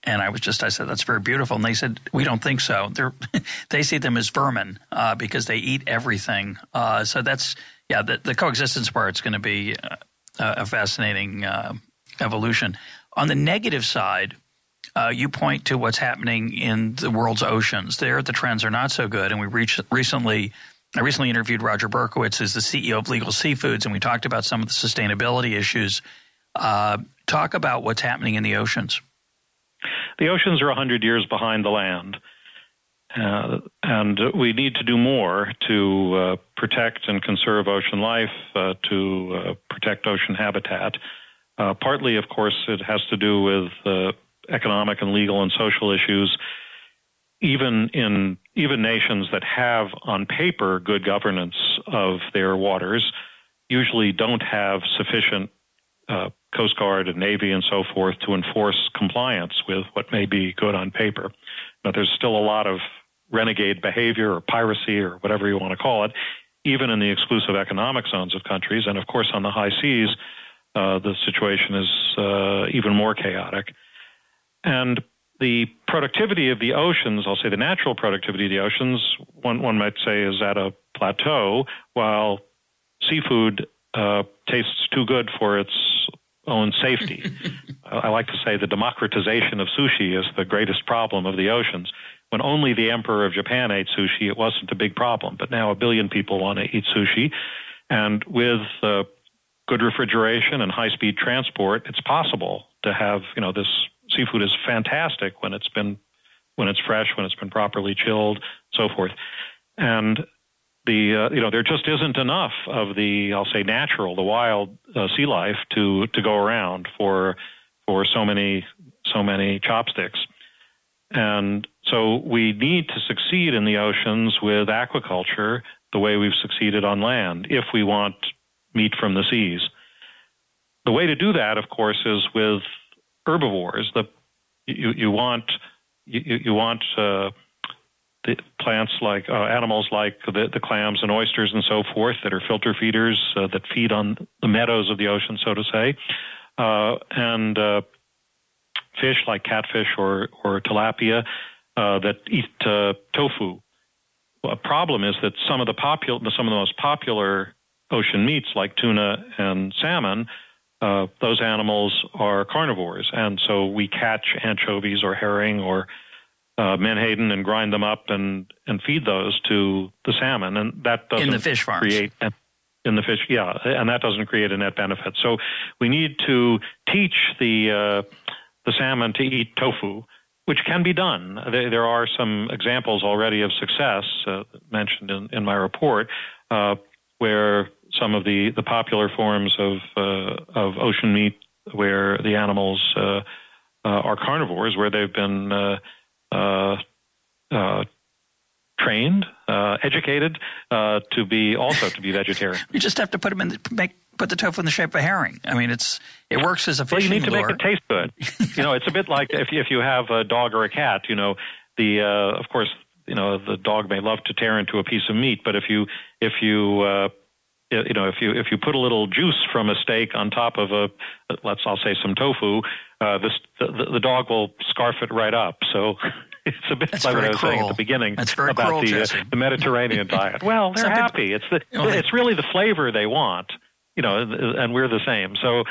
And I was just, I said, that's very beautiful. And they said, we don't think so. They're, they see them as vermin uh, because they eat everything. Uh, so that's, yeah, the, the coexistence part is going to be uh, a fascinating uh, evolution. On the negative side, uh, you point to what's happening in the world's oceans. There, the trends are not so good. And we reached recently, I recently interviewed Roger Berkowitz, who's the C E O of Legal Seafoods, and we talked about some of the sustainability issues. Uh, talk about what's happening in the oceans. The oceans are a hundred years behind the land, uh, and we need to do more to uh, protect and conserve ocean life, uh, to uh, protect ocean habitat. Uh, partly, of course, it has to do with uh, economic and legal and social issues. Even in even nations that have, on paper, good governance of their waters, usually don't have sufficient uh Coast Guard and Navy and so forth to enforce compliance with what may be good on paper. Now, there's still a lot of renegade behavior or piracy or whatever you want to call it, even in the exclusive economic zones of countries. And, of course, on the high seas, uh, the situation is uh, even more chaotic. And the productivity of the oceans, I'll say the natural productivity of the oceans, one, one might say is at a plateau, while seafood uh, tastes too good for its own safety. I like to say the democratization of sushi is the greatest problem of the oceans. When only the emperor of Japan ate sushi, it wasn't a big problem, but now a billion people want to eat sushi. And with uh, good refrigeration and high-speed transport, it's possible to have, you know, this seafood is fantastic when it's been, when it's fresh, when it's been properly chilled, so forth. And the uh, you know there just isn't enough of the I'll say natural, the wild uh, sea life to to go around for for so many so many chopsticks. And so we need to succeed in the oceans with aquaculture the way we've succeeded on land if we want meat from the seas. The way to do that, of course, is with herbivores. The you you want you you want uh, the plants like uh, animals like the, the clams and oysters and so forth that are filter feeders uh, that feed on the meadows of the ocean, so to say, uh, and uh, fish like catfish or or tilapia uh, that eat uh, tofu. A problem is that some of the popul- some of the most popular ocean meats like tuna and salmon, uh, those animals are carnivores, and so we catch anchovies or herring or uh, menhaden and grind them up and, and feed those to the salmon, and that doesn't in the fish farms. create in the fish, yeah, and that doesn't create a net benefit. So we need to teach the uh, the salmon to eat tofu, which can be done. There are some examples already of success uh, mentioned in, in my report, uh, where some of the, the popular forms of uh, of ocean meat, where the animals uh, uh, are carnivores, where they've been uh, uh, uh, trained, uh, educated uh, to be also to be vegetarian. You just have to put them in the, make put the tofu in the shape of a herring. I mean, it's it works as a fishing lure. Well, you need lure. to make it taste good. You know, it's a bit like if you, if you have a dog or a cat, you know, the uh, of course, you know, the dog may love to tear into a piece of meat, but if you if you uh, you know if you if you put a little juice from a steak on top of a let's I'll say some tofu, uh, this the, the dog will scarf it right up. So it's a bit That's like what I was cruel. saying at the beginning That's very about cruel, the, uh, the Mediterranean diet. Well, they're Something, happy. It's the it's really the flavor they want. You know, and we're the same. So.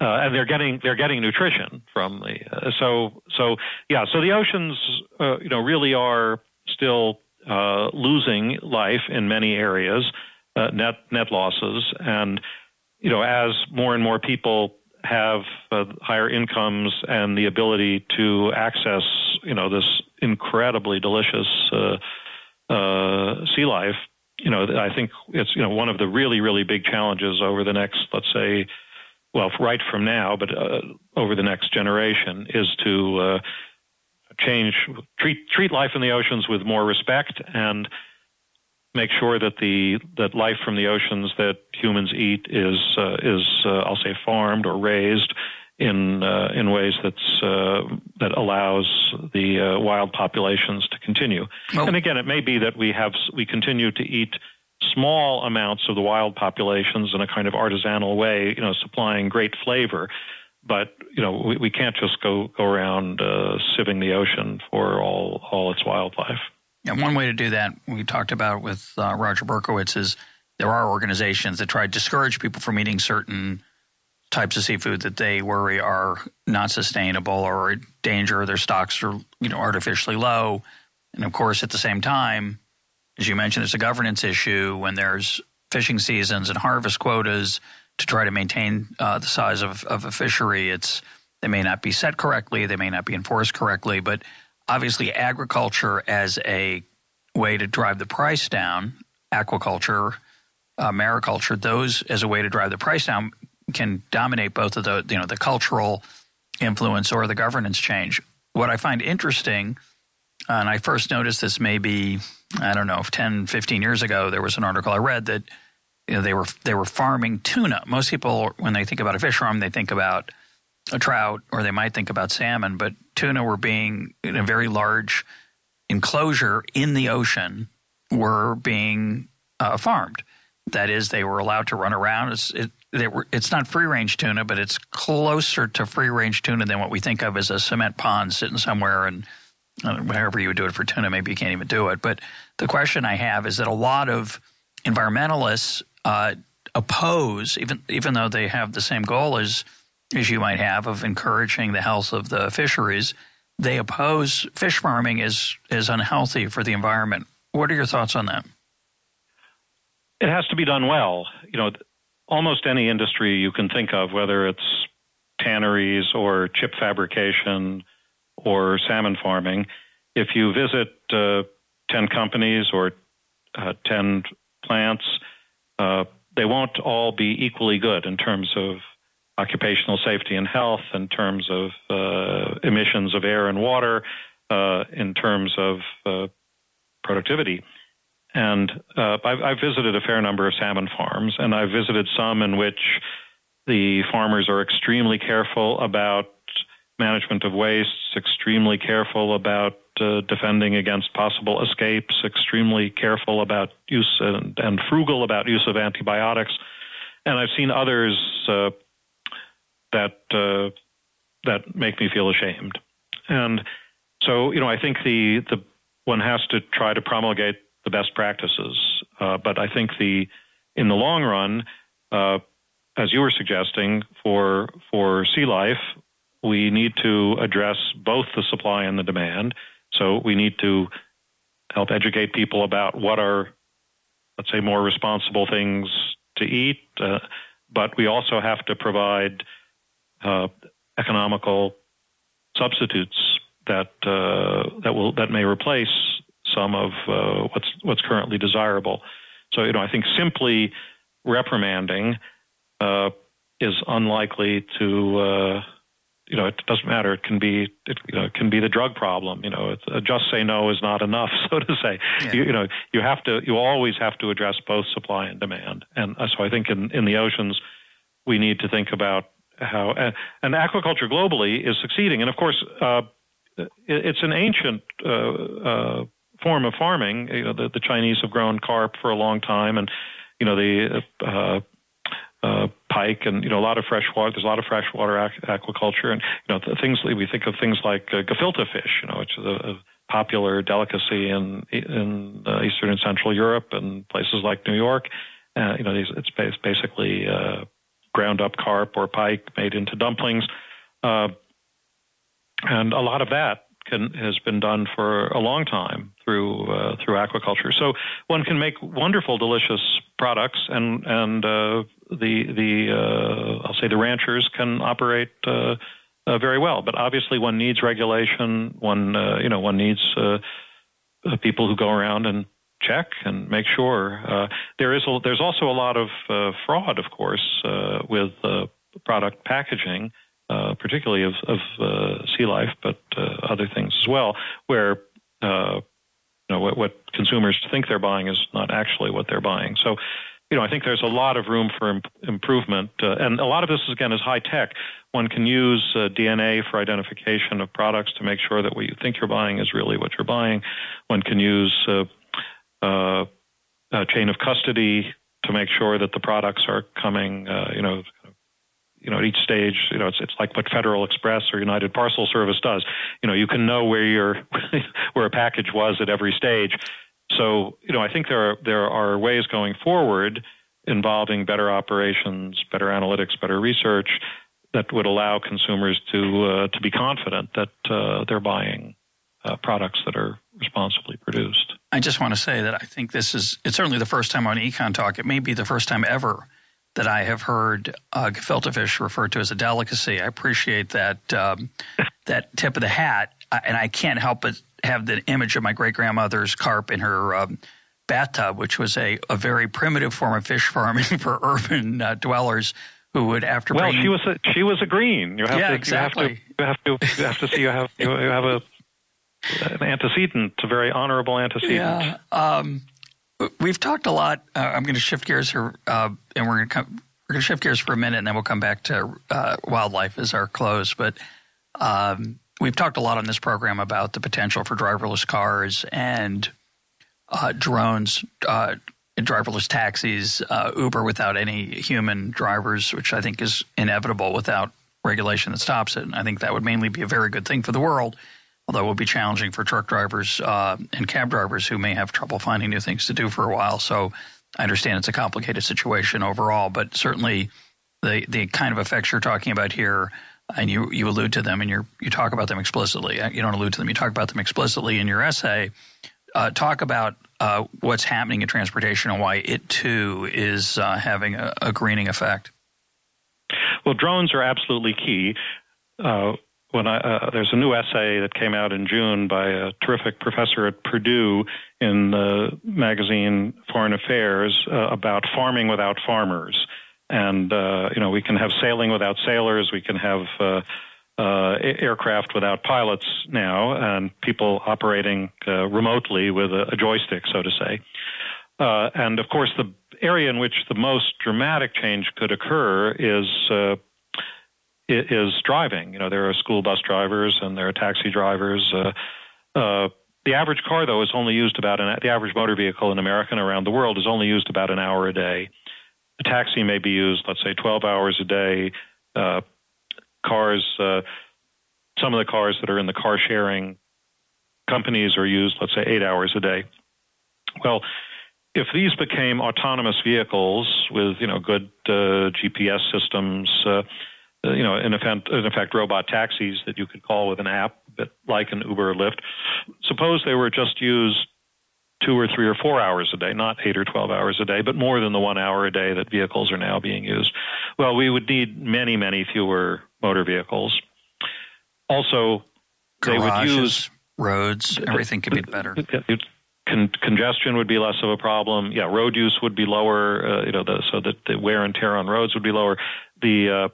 Uh, and they're getting they're getting nutrition from the uh, so so yeah so the oceans uh, you know really are still uh, losing life in many areas, uh, net net losses, and you know as more and more people have uh, higher incomes and the ability to access you know this incredibly delicious uh, uh, sea life, you know I think it's you know one of the really really big challenges over the next let's say. Well, right from now, but uh, over the next generation, is to uh, change, treat treat life in the oceans with more respect, and make sure that the that life from the oceans that humans eat is uh, is uh, I'll say farmed or raised in uh, in ways that's uh, that allows the uh, wild populations to continue. Oh. And again, it may be that we have we continue to eat. Small amounts of the wild populations in a kind of artisanal way, you know, supplying great flavor. But, you know, we, we can't just go, go around uh, sieving the ocean for all, all its wildlife. And one way to do that, we talked about with uh, Roger Berkowitz, is there are organizations that try to discourage people from eating certain types of seafood that they worry are not sustainable or in danger, their stocks are, you know, artificially low. And, of course, at the same time, as you mentioned, it's a governance issue when there's fishing seasons and harvest quotas to try to maintain uh, the size of, of a fishery. It's they may not be set correctly. They may not be enforced correctly. But obviously agriculture as a way to drive the price down, aquaculture, uh, mariculture, those as a way to drive the price down can dominate both of the, you know, the cultural influence or the governance change. What I find interesting, uh, and I first noticed this maybe – I don't know if ten, fifteen years ago there was an article I read that you know, they were they were farming tuna. Most people, when they think about a fish farm, they think about a trout or they might think about salmon, but tuna were being in a very large enclosure in the ocean were being uh, farmed. That is, they were allowed to run around. It's, it, they were, it's not free-range tuna, but it's closer to free-range tuna than what we think of as a cement pond sitting somewhere and – however you would do it for tuna, maybe you can't even do it. But the question I have is that a lot of environmentalists uh, oppose, even even though they have the same goal as, as you might have of encouraging the health of the fisheries, they oppose fish farming as, as unhealthy for the environment. What are your thoughts on that? It has to be done well. You know, almost any industry you can think of, whether it's tanneries or chip fabrication or salmon farming, if you visit uh, ten companies or uh, ten plants, uh, they won't all be equally good in terms of occupational safety and health, in terms of uh, emissions of air and water, uh, in terms of uh, productivity. And uh, I've, I've visited a fair number of salmon farms, and I've visited some in which the farmers are extremely careful about management of wastes, extremely careful about uh, defending against possible escapes, extremely careful about use and, and frugal about use of antibiotics. And I've seen others uh, that uh, that make me feel ashamed. And so, you know, I think the the one has to try to promulgate the best practices. Uh, but I think the, in the long run, uh, as you were suggesting, for, for sea life, we need to address both the supply and the demand. So we need to help educate people about what are, let's say, more responsible things to eat. Uh, but we also have to provide uh, economical substitutes that uh, that will that may replace some of uh, what's what's currently desirable. So, you know, I think simply reprimanding uh, is unlikely to, uh, you know, it doesn't matter. It can be, it, you know, it can be the drug problem. You know, it's, uh, just say no is not enough, so to say. Yeah. You, you know, you have to, you always have to address both supply and demand. And uh, so I think in, in the oceans, we need to think about how, uh, and aquaculture globally is succeeding. And of course, uh, it, it's an ancient uh, uh form of farming. You know, the, the Chinese have grown carp for a long time, and you know the uh, uh, pike, and you know a lot of freshwater. There's a lot of freshwater aquaculture, and you know the things we think of things like uh, gefilte fish, you know, which is a, a popular delicacy in in uh, Eastern and Central Europe and places like New York. Uh, you know, these, it's basically uh, ground up carp or pike made into dumplings, uh, and a lot of that Can, has been done for a long time through uh, through aquaculture. So one can make wonderful, delicious products, and and uh, the the uh, I'll say the ranchers can operate uh, uh, very well. But obviously, one needs regulation. One uh, you know one needs uh, people who go around and check and make sure. Uh, there is a, there's also a lot of uh, fraud, of course, uh, with uh, product packaging. Uh, particularly of, of uh, sea life, but uh, other things as well, where uh, you know what, what consumers think they're buying is not actually what they're buying. So, you know, I think there's a lot of room for imp- improvement, uh, and a lot of this is, again, is high tech. One can use uh, D N A for identification of products to make sure that what you think you're buying is really what you're buying. One can use uh, uh, a chain of custody to make sure that the products are coming, uh, you know. You know, at each stage, you know, it's it's like what Federal Express or United Parcel Service does. You know, you can know where your where a package was at every stage. So, you know, I think there are, there are ways going forward involving better operations, better analytics, better research that would allow consumers to uh, to be confident that uh, they're buying uh, products that are responsibly produced. I just want to say that I think this is it's certainly the first time on Econ Talk. It may be the first time ever that I have heard uh, gefilte fish referred to as a delicacy. I appreciate that um, that tip of the hat, I, and I can't help but have the image of my great-grandmother's carp in her um, bathtub, which was a, a very primitive form of fish farming for urban uh, dwellers who would after well, bringing, she was a, she was a green. You have yeah, to, exactly. You have to you have to, you have to see you have you have a an antecedent, a very honorable antecedent. Yeah. Um, We've talked a lot. Uh, I'm going to shift gears here, uh, and we're going to come, we're going to shift gears for a minute, and then we'll come back to uh, wildlife as our close. But um, we've talked a lot on this program about the potential for driverless cars and uh, drones, uh, and driverless taxis, uh, Uber without any human drivers, which I think is inevitable without regulation that stops it. And I think that would mainly be a very good thing for the world. Although it will be challenging for truck drivers uh, and cab drivers who may have trouble finding new things to do for a while. So I understand it's a complicated situation overall, but certainly the the kind of effects you're talking about here, and you, you allude to them and you you talk about them explicitly. You don't allude to them. You talk about them explicitly in your essay. Uh, talk about uh, what's happening in transportation and why it too is uh, having a, a greening effect. Well, drones are absolutely key. Uh, when I, uh, there's a new essay that came out in June by a terrific professor at Purdue in the magazine Foreign Affairs uh, about farming without farmers. And, uh, you know, we can have sailing without sailors. We can have uh, uh, aircraft without pilots now, and people operating uh, remotely with a, a joystick, so to say. Uh, and, of course, the area in which the most dramatic change could occur is uh, is driving. You know, there are school bus drivers and there are taxi drivers. Uh, uh, the average car, though, is only used about an the average motor vehicle in America and around the world is only used about an hour a day. A taxi may be used, let's say, twelve hours a day. Uh, cars, uh, some of the cars that are in the car sharing companies are used, let's say, eight hours a day. Well, if these became autonomous vehicles with, you know, good uh, G P S systems, uh, you know, in effect, in effect, robot taxis that you could call with an app, a bit like an Uber or Lyft. Suppose they were just used two or three or four hours a day, not eight or twelve hours a day, but more than the one hour a day that vehicles are now being used. Well, we would need many, many fewer motor vehicles. Also, garages, they would use roads. Everything could be better. Con- congestion would be less of a problem. Yeah, road use would be lower. Uh, you know, the, so that the wear and tear on roads would be lower. The uh,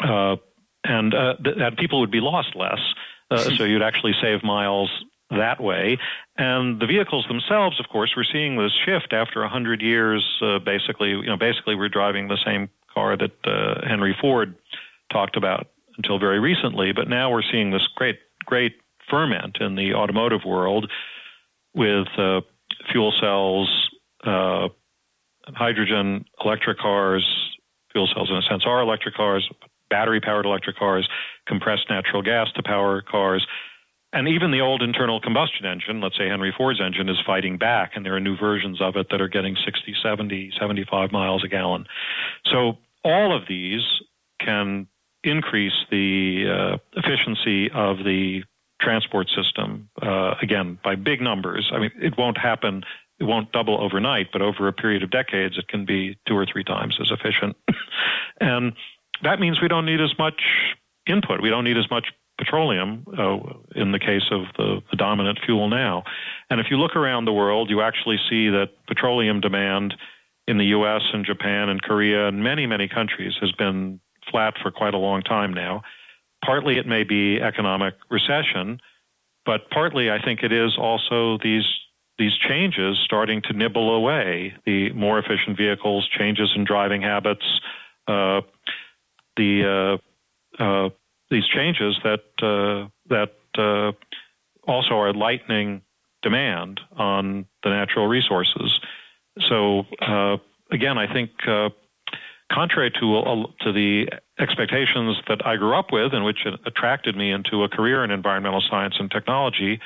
uh, and uh, th- and people would be lost less. Uh, so you'd actually save miles that way. And the vehicles themselves, of course, we're seeing this shift after a hundred years. Uh, basically, you know, basically we're driving the same car that uh, Henry Ford talked about until very recently. But now we're seeing this great, great ferment in the automotive world, with uh, fuel cells, uh, hydrogen, electric cars, fuel cells in a sense are electric cars, battery-powered electric cars, compressed natural gas to power cars. And even the old internal combustion engine, let's say Henry Ford's engine, is fighting back, and there are new versions of it that are getting sixty, seventy, seventy-five miles a gallon. So all of these can increase the uh, efficiency of the transport system, uh, again, by big numbers. I mean, it won't happen, it won't double overnight, but over a period of decades, it can be two or three times as efficient. And that means we don't need as much input. We don't need as much petroleum uh, in the case of the, the dominant fuel now. And if you look around the world, you actually see that petroleum demand in the U S and Japan and Korea and many, many countries has been flat for quite a long time now. Partly it may be economic recession, but partly I think it is also these these changes starting to nibble away the more efficient vehicles, changes in driving habits, uh, the uh, uh, these changes that uh, that uh, also are lightening demand on the natural resources. So uh, again, I think. Uh, Contrary to to the expectations that I grew up with, and which attracted me into a career in environmental science and technology,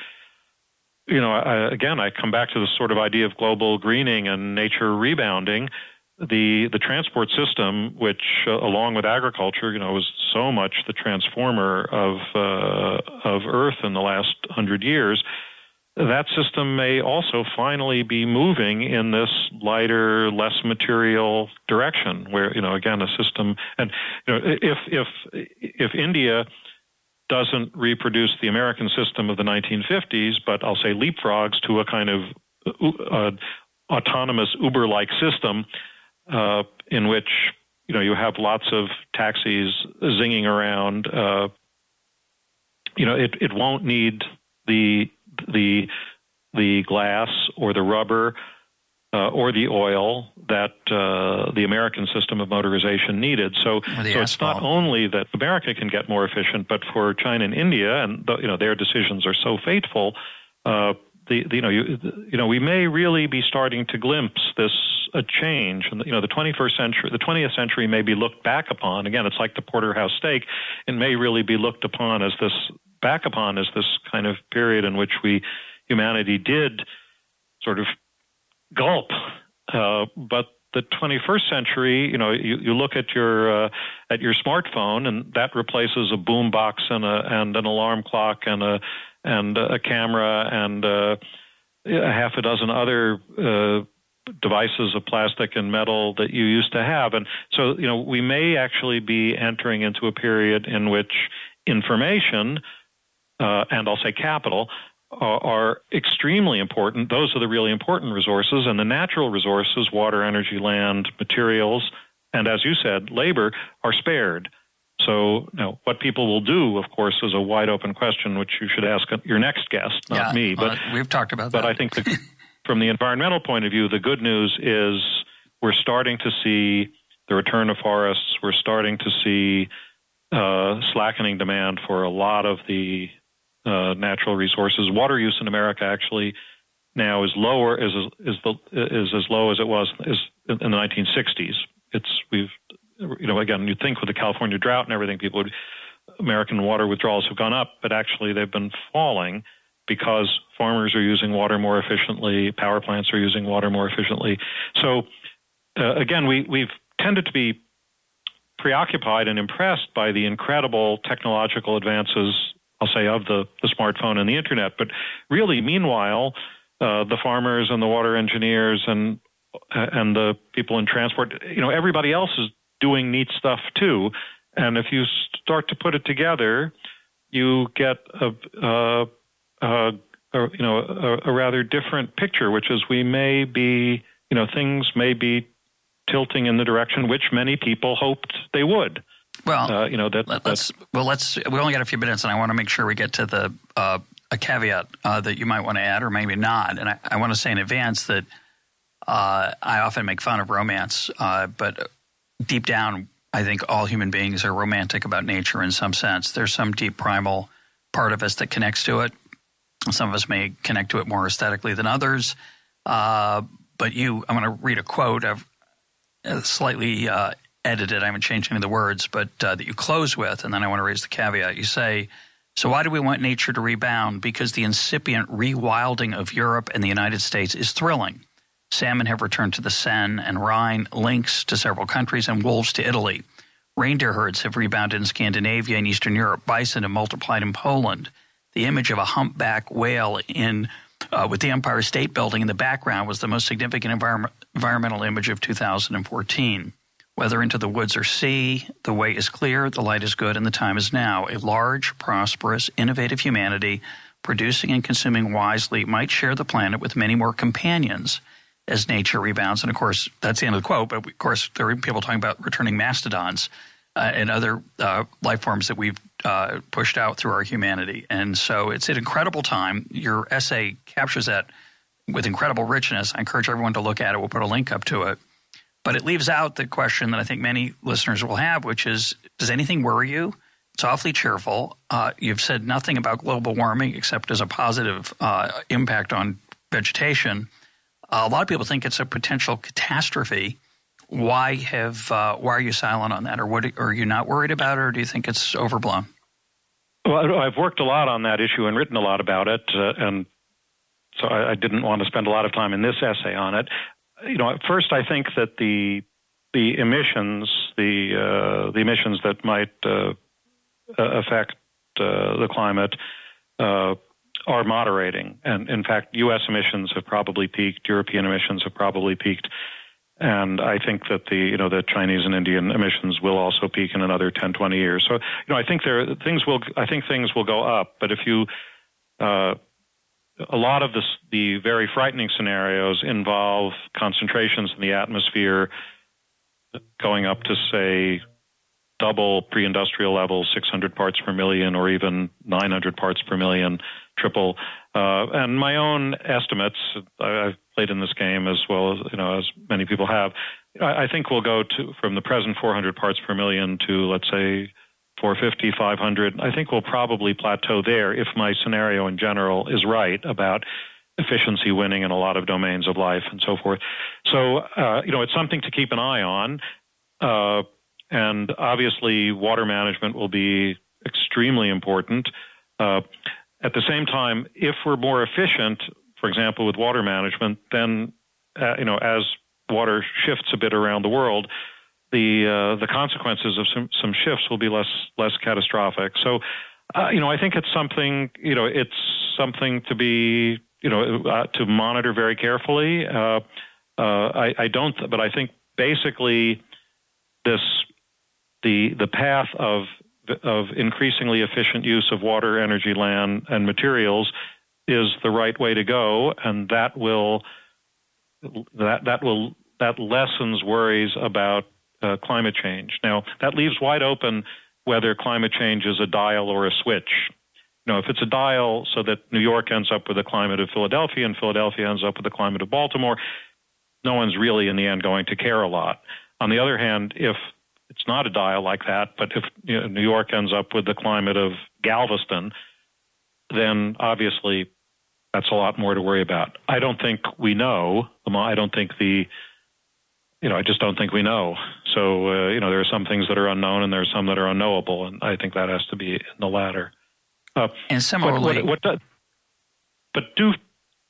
you know, I, again, I come back to this sort of idea of global greening and nature rebounding. The the transport system, which uh, along with agriculture, you know, was so much the transformer of uh, of Earth in the last hundred years. That system may also finally be moving in this lighter, less material direction where, you know, again, a system and, you know, if, if, if India doesn't reproduce the American system of the nineteen fifties, but I'll say leapfrogs to a kind of uh, autonomous Uber-like system uh, in which, you know, you have lots of taxis zinging around, uh, you know, it, it won't need the the the glass or the rubber uh, or the oil that uh, the American system of motorization needed. So, so it's not only that America can get more efficient, but for China and India, and you know their decisions are so fateful. Uh, the, the you know you you know we may really be starting to glimpse this a change. And you know the twenty-first century, the twentieth century may be looked back upon. Again, it's like the porterhouse steak. It may really be looked upon as this. Back upon is this kind of period in which we humanity did sort of gulp, uh, but the twenty-first century, you know, you, you look at your uh, at your smartphone, and that replaces a boom box and a and an alarm clock and a and a camera and uh, a half a dozen other uh, devices of plastic and metal that you used to have, and so you know we may actually be entering into a period in which information, uh, and I'll say capital, uh, are extremely important. Those are the really important resources, and the natural resources, water, energy, land, materials, and as you said, labor, are spared. So, you know, what people will do, of course, is a wide open question, which you should ask your next guest, not yeah, me. But uh, we've talked about that. But I think the, from the environmental point of view, the good news is we're starting to see the return of forests. We're starting to see uh, slackening demand for a lot of the uh, natural resources. Water use in America actually now is lower, is is the is as low as it was is in the nineteen sixties. It's we've You know, again, you'd think with the California drought and everything, people would, American water withdrawals have gone up, but actually they've been falling because farmers are using water more efficiently, power plants are using water more efficiently. So, uh, again, we, we've tended to be preoccupied and impressed by the incredible technological advances, I'll say, of the, the smartphone and the internet. But really, meanwhile, uh, the farmers and the water engineers and uh, and the people in transport, you know, everybody else is doing neat stuff too, and if you start to put it together, you get a, uh, uh, a you know a, a rather different picture, which is we may be you know things may be tilting in the direction which many people hoped they would. Well, uh, you know that. Let, let's well, let's. We only got a few minutes, and I want to make sure we get to the uh, a caveat uh, that you might want to add, or maybe not. And I, I want to say in advance that uh, I often make fun of romance, uh, but. Deep down, I think all human beings are romantic about nature in some sense. There's some deep primal part of us that connects to it. Some of us may connect to it more aesthetically than others. Uh, but you, I'm going to read a quote of uh, slightly uh, edited. I haven't changed any of the words, but uh, that you close with, and then I want to raise the caveat. You say, so why do we want nature to rebound? Because the incipient rewilding of Europe and the United States is thrilling. Salmon have returned to the Seine and Rhine, lynx to several countries, and wolves to Italy. Reindeer herds have rebounded in Scandinavia and Eastern Europe. Bison have multiplied in Poland. The image of a humpback whale in uh, with the Empire State Building in the background was the most significant envirom- environmental image of two thousand fourteen. Whether into the woods or sea, the way is clear, the light is good, and the time is now. A large, prosperous, innovative humanity producing and consuming wisely might share the planet with many more companions as nature rebounds. And, of course, that's the end of the quote. But, of course, there are people talking about returning mastodons uh, and other uh, life forms that we've uh, pushed out through our humanity. And so it's an incredible time. Your essay captures that with incredible richness. I encourage everyone to look at it. We'll put a link up to it. But it leaves out the question that I think many listeners will have, which is, does anything worry you? It's awfully cheerful. Uh, you've said nothing about global warming except as a positive uh, impact on vegetation. A lot of people think it's a potential catastrophe. Why have uh, why are you silent on that, or what, or are you not worried about it, or do you think it's overblown? Well, I've worked a lot on that issue and written a lot about it, uh, and so I, I didn't want to spend a lot of time in this essay on it. You know, at first I think that the the emissions, the uh, the emissions that might uh, affect uh, the climate. Uh, are moderating. And in fact, U S emissions have probably peaked, European emissions have probably peaked. And I think that the, you know, the Chinese and Indian emissions will also peak in another ten, twenty years. So, you know, I think there things will, I think things will go up, but if you, uh, a lot of this, the very frightening scenarios involve concentrations in the atmosphere going up to, say, double pre-industrial levels, six hundred parts per million, or even nine hundred parts per million, triple. Uh, and my own estimates, I, I've played in this game as well as, you know, as many people have, I, I think we'll go to from the present four hundred parts per million to, let's say, four fifty, five hundred. I think we'll probably plateau there if my scenario in general is right about efficiency winning in a lot of domains of life and so forth. So, uh, you know, it's something to keep an eye on. Uh, And obviously, water management will be extremely important. Uh, at the same time, if we're more efficient, for example, with water management, then uh, you know, as water shifts a bit around the world, the uh, the consequences of some, some shifts will be less less catastrophic. So, uh, you know, I think it's something you know it's something to be you know uh, to monitor very carefully. Uh, uh, I, I don't, but I think basically this. The, the path of of increasingly efficient use of water, energy, land, and materials is the right way to go, and that will that that will that lessens worries about uh, climate change. Now, that leaves wide open whether climate change is a dial or a switch. You know, if it's a dial, so that New York ends up with the climate of Philadelphia and Philadelphia ends up with the climate of Baltimore, no one's really in the end going to care a lot. On the other hand, if it's not a dial like that, but if you know, New York ends up with the climate of Galveston, then obviously that's a lot more to worry about. I don't think we know. I don't think the, you know, I just don't think we know. So, uh, you know, there are some things that are unknown and there are some that are unknowable. And I think that has to be in the latter. Uh, and similarly, what, what, what does, but do,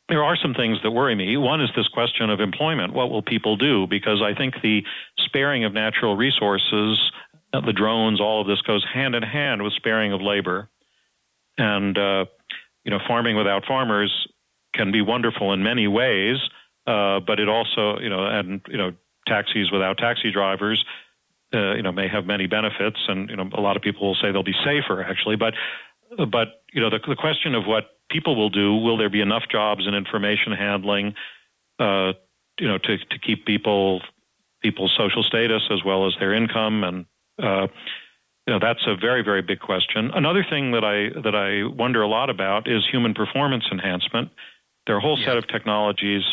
there are some things that worry me. One is this question of employment. What will people do? Because I think the sparing of natural resources, the drones, all of this goes hand in hand with sparing of labor. And, uh, you know, farming without farmers can be wonderful in many ways, uh, but it also, you know, and, you know, taxis without taxi drivers, uh, you know, may have many benefits. And, you know, a lot of people will say they'll be safer, actually. But, but you know, the, the question of what people will do, will there be enough jobs in information handling, uh, you know, to, to keep people, people's social status as well as their income? And, uh, you know, that's a very, very big question. Another thing that I that I wonder a lot about is human performance enhancement. There are a whole yeah. set of technologies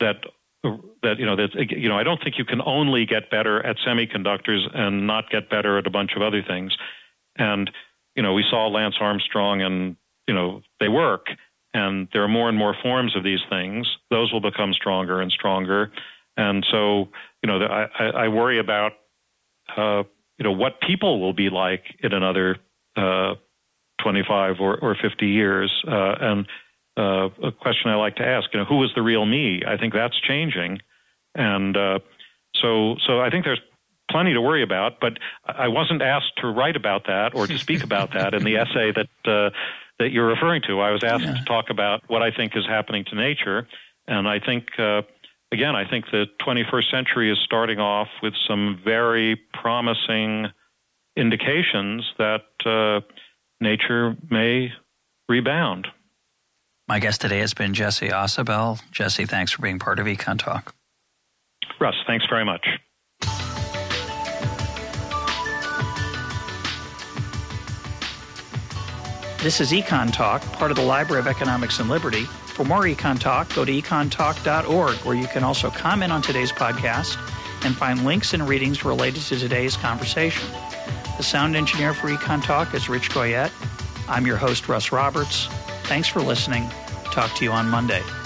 that that you know that you know I don't think you can only get better at semiconductors and not get better at a bunch of other things. And you know, we saw Lance Armstrong, and you know they work. And there are more and more forms of these things. Those will become stronger and stronger. And so you know, I I worry about. Uh, You know, what people will be like in another uh, twenty-five or, or fifty years. Uh, and uh, a question I like to ask, you know, who is the real me? I think that's changing. And uh, so so I think there's plenty to worry about, but I wasn't asked to write about that or to speak about that in the essay that uh, that you're referring to. I was asked yeah. to talk about what I think is happening to nature. And I think, uh, Again, I think the twenty-first century is starting off with some very promising indications that uh, nature may rebound. My guest today has been Jesse Ausubel. Jesse, thanks for being part of EconTalk. Russ, thanks very much. This is EconTalk, part of the Library of Economics and Liberty. For more EconTalk, go to econ talk dot org, where you can also comment on today's podcast and find links and readings related to today's conversation. The sound engineer for EconTalk is Rich Goyette. I'm your host, Russ Roberts. Thanks for listening. Talk to you on Monday.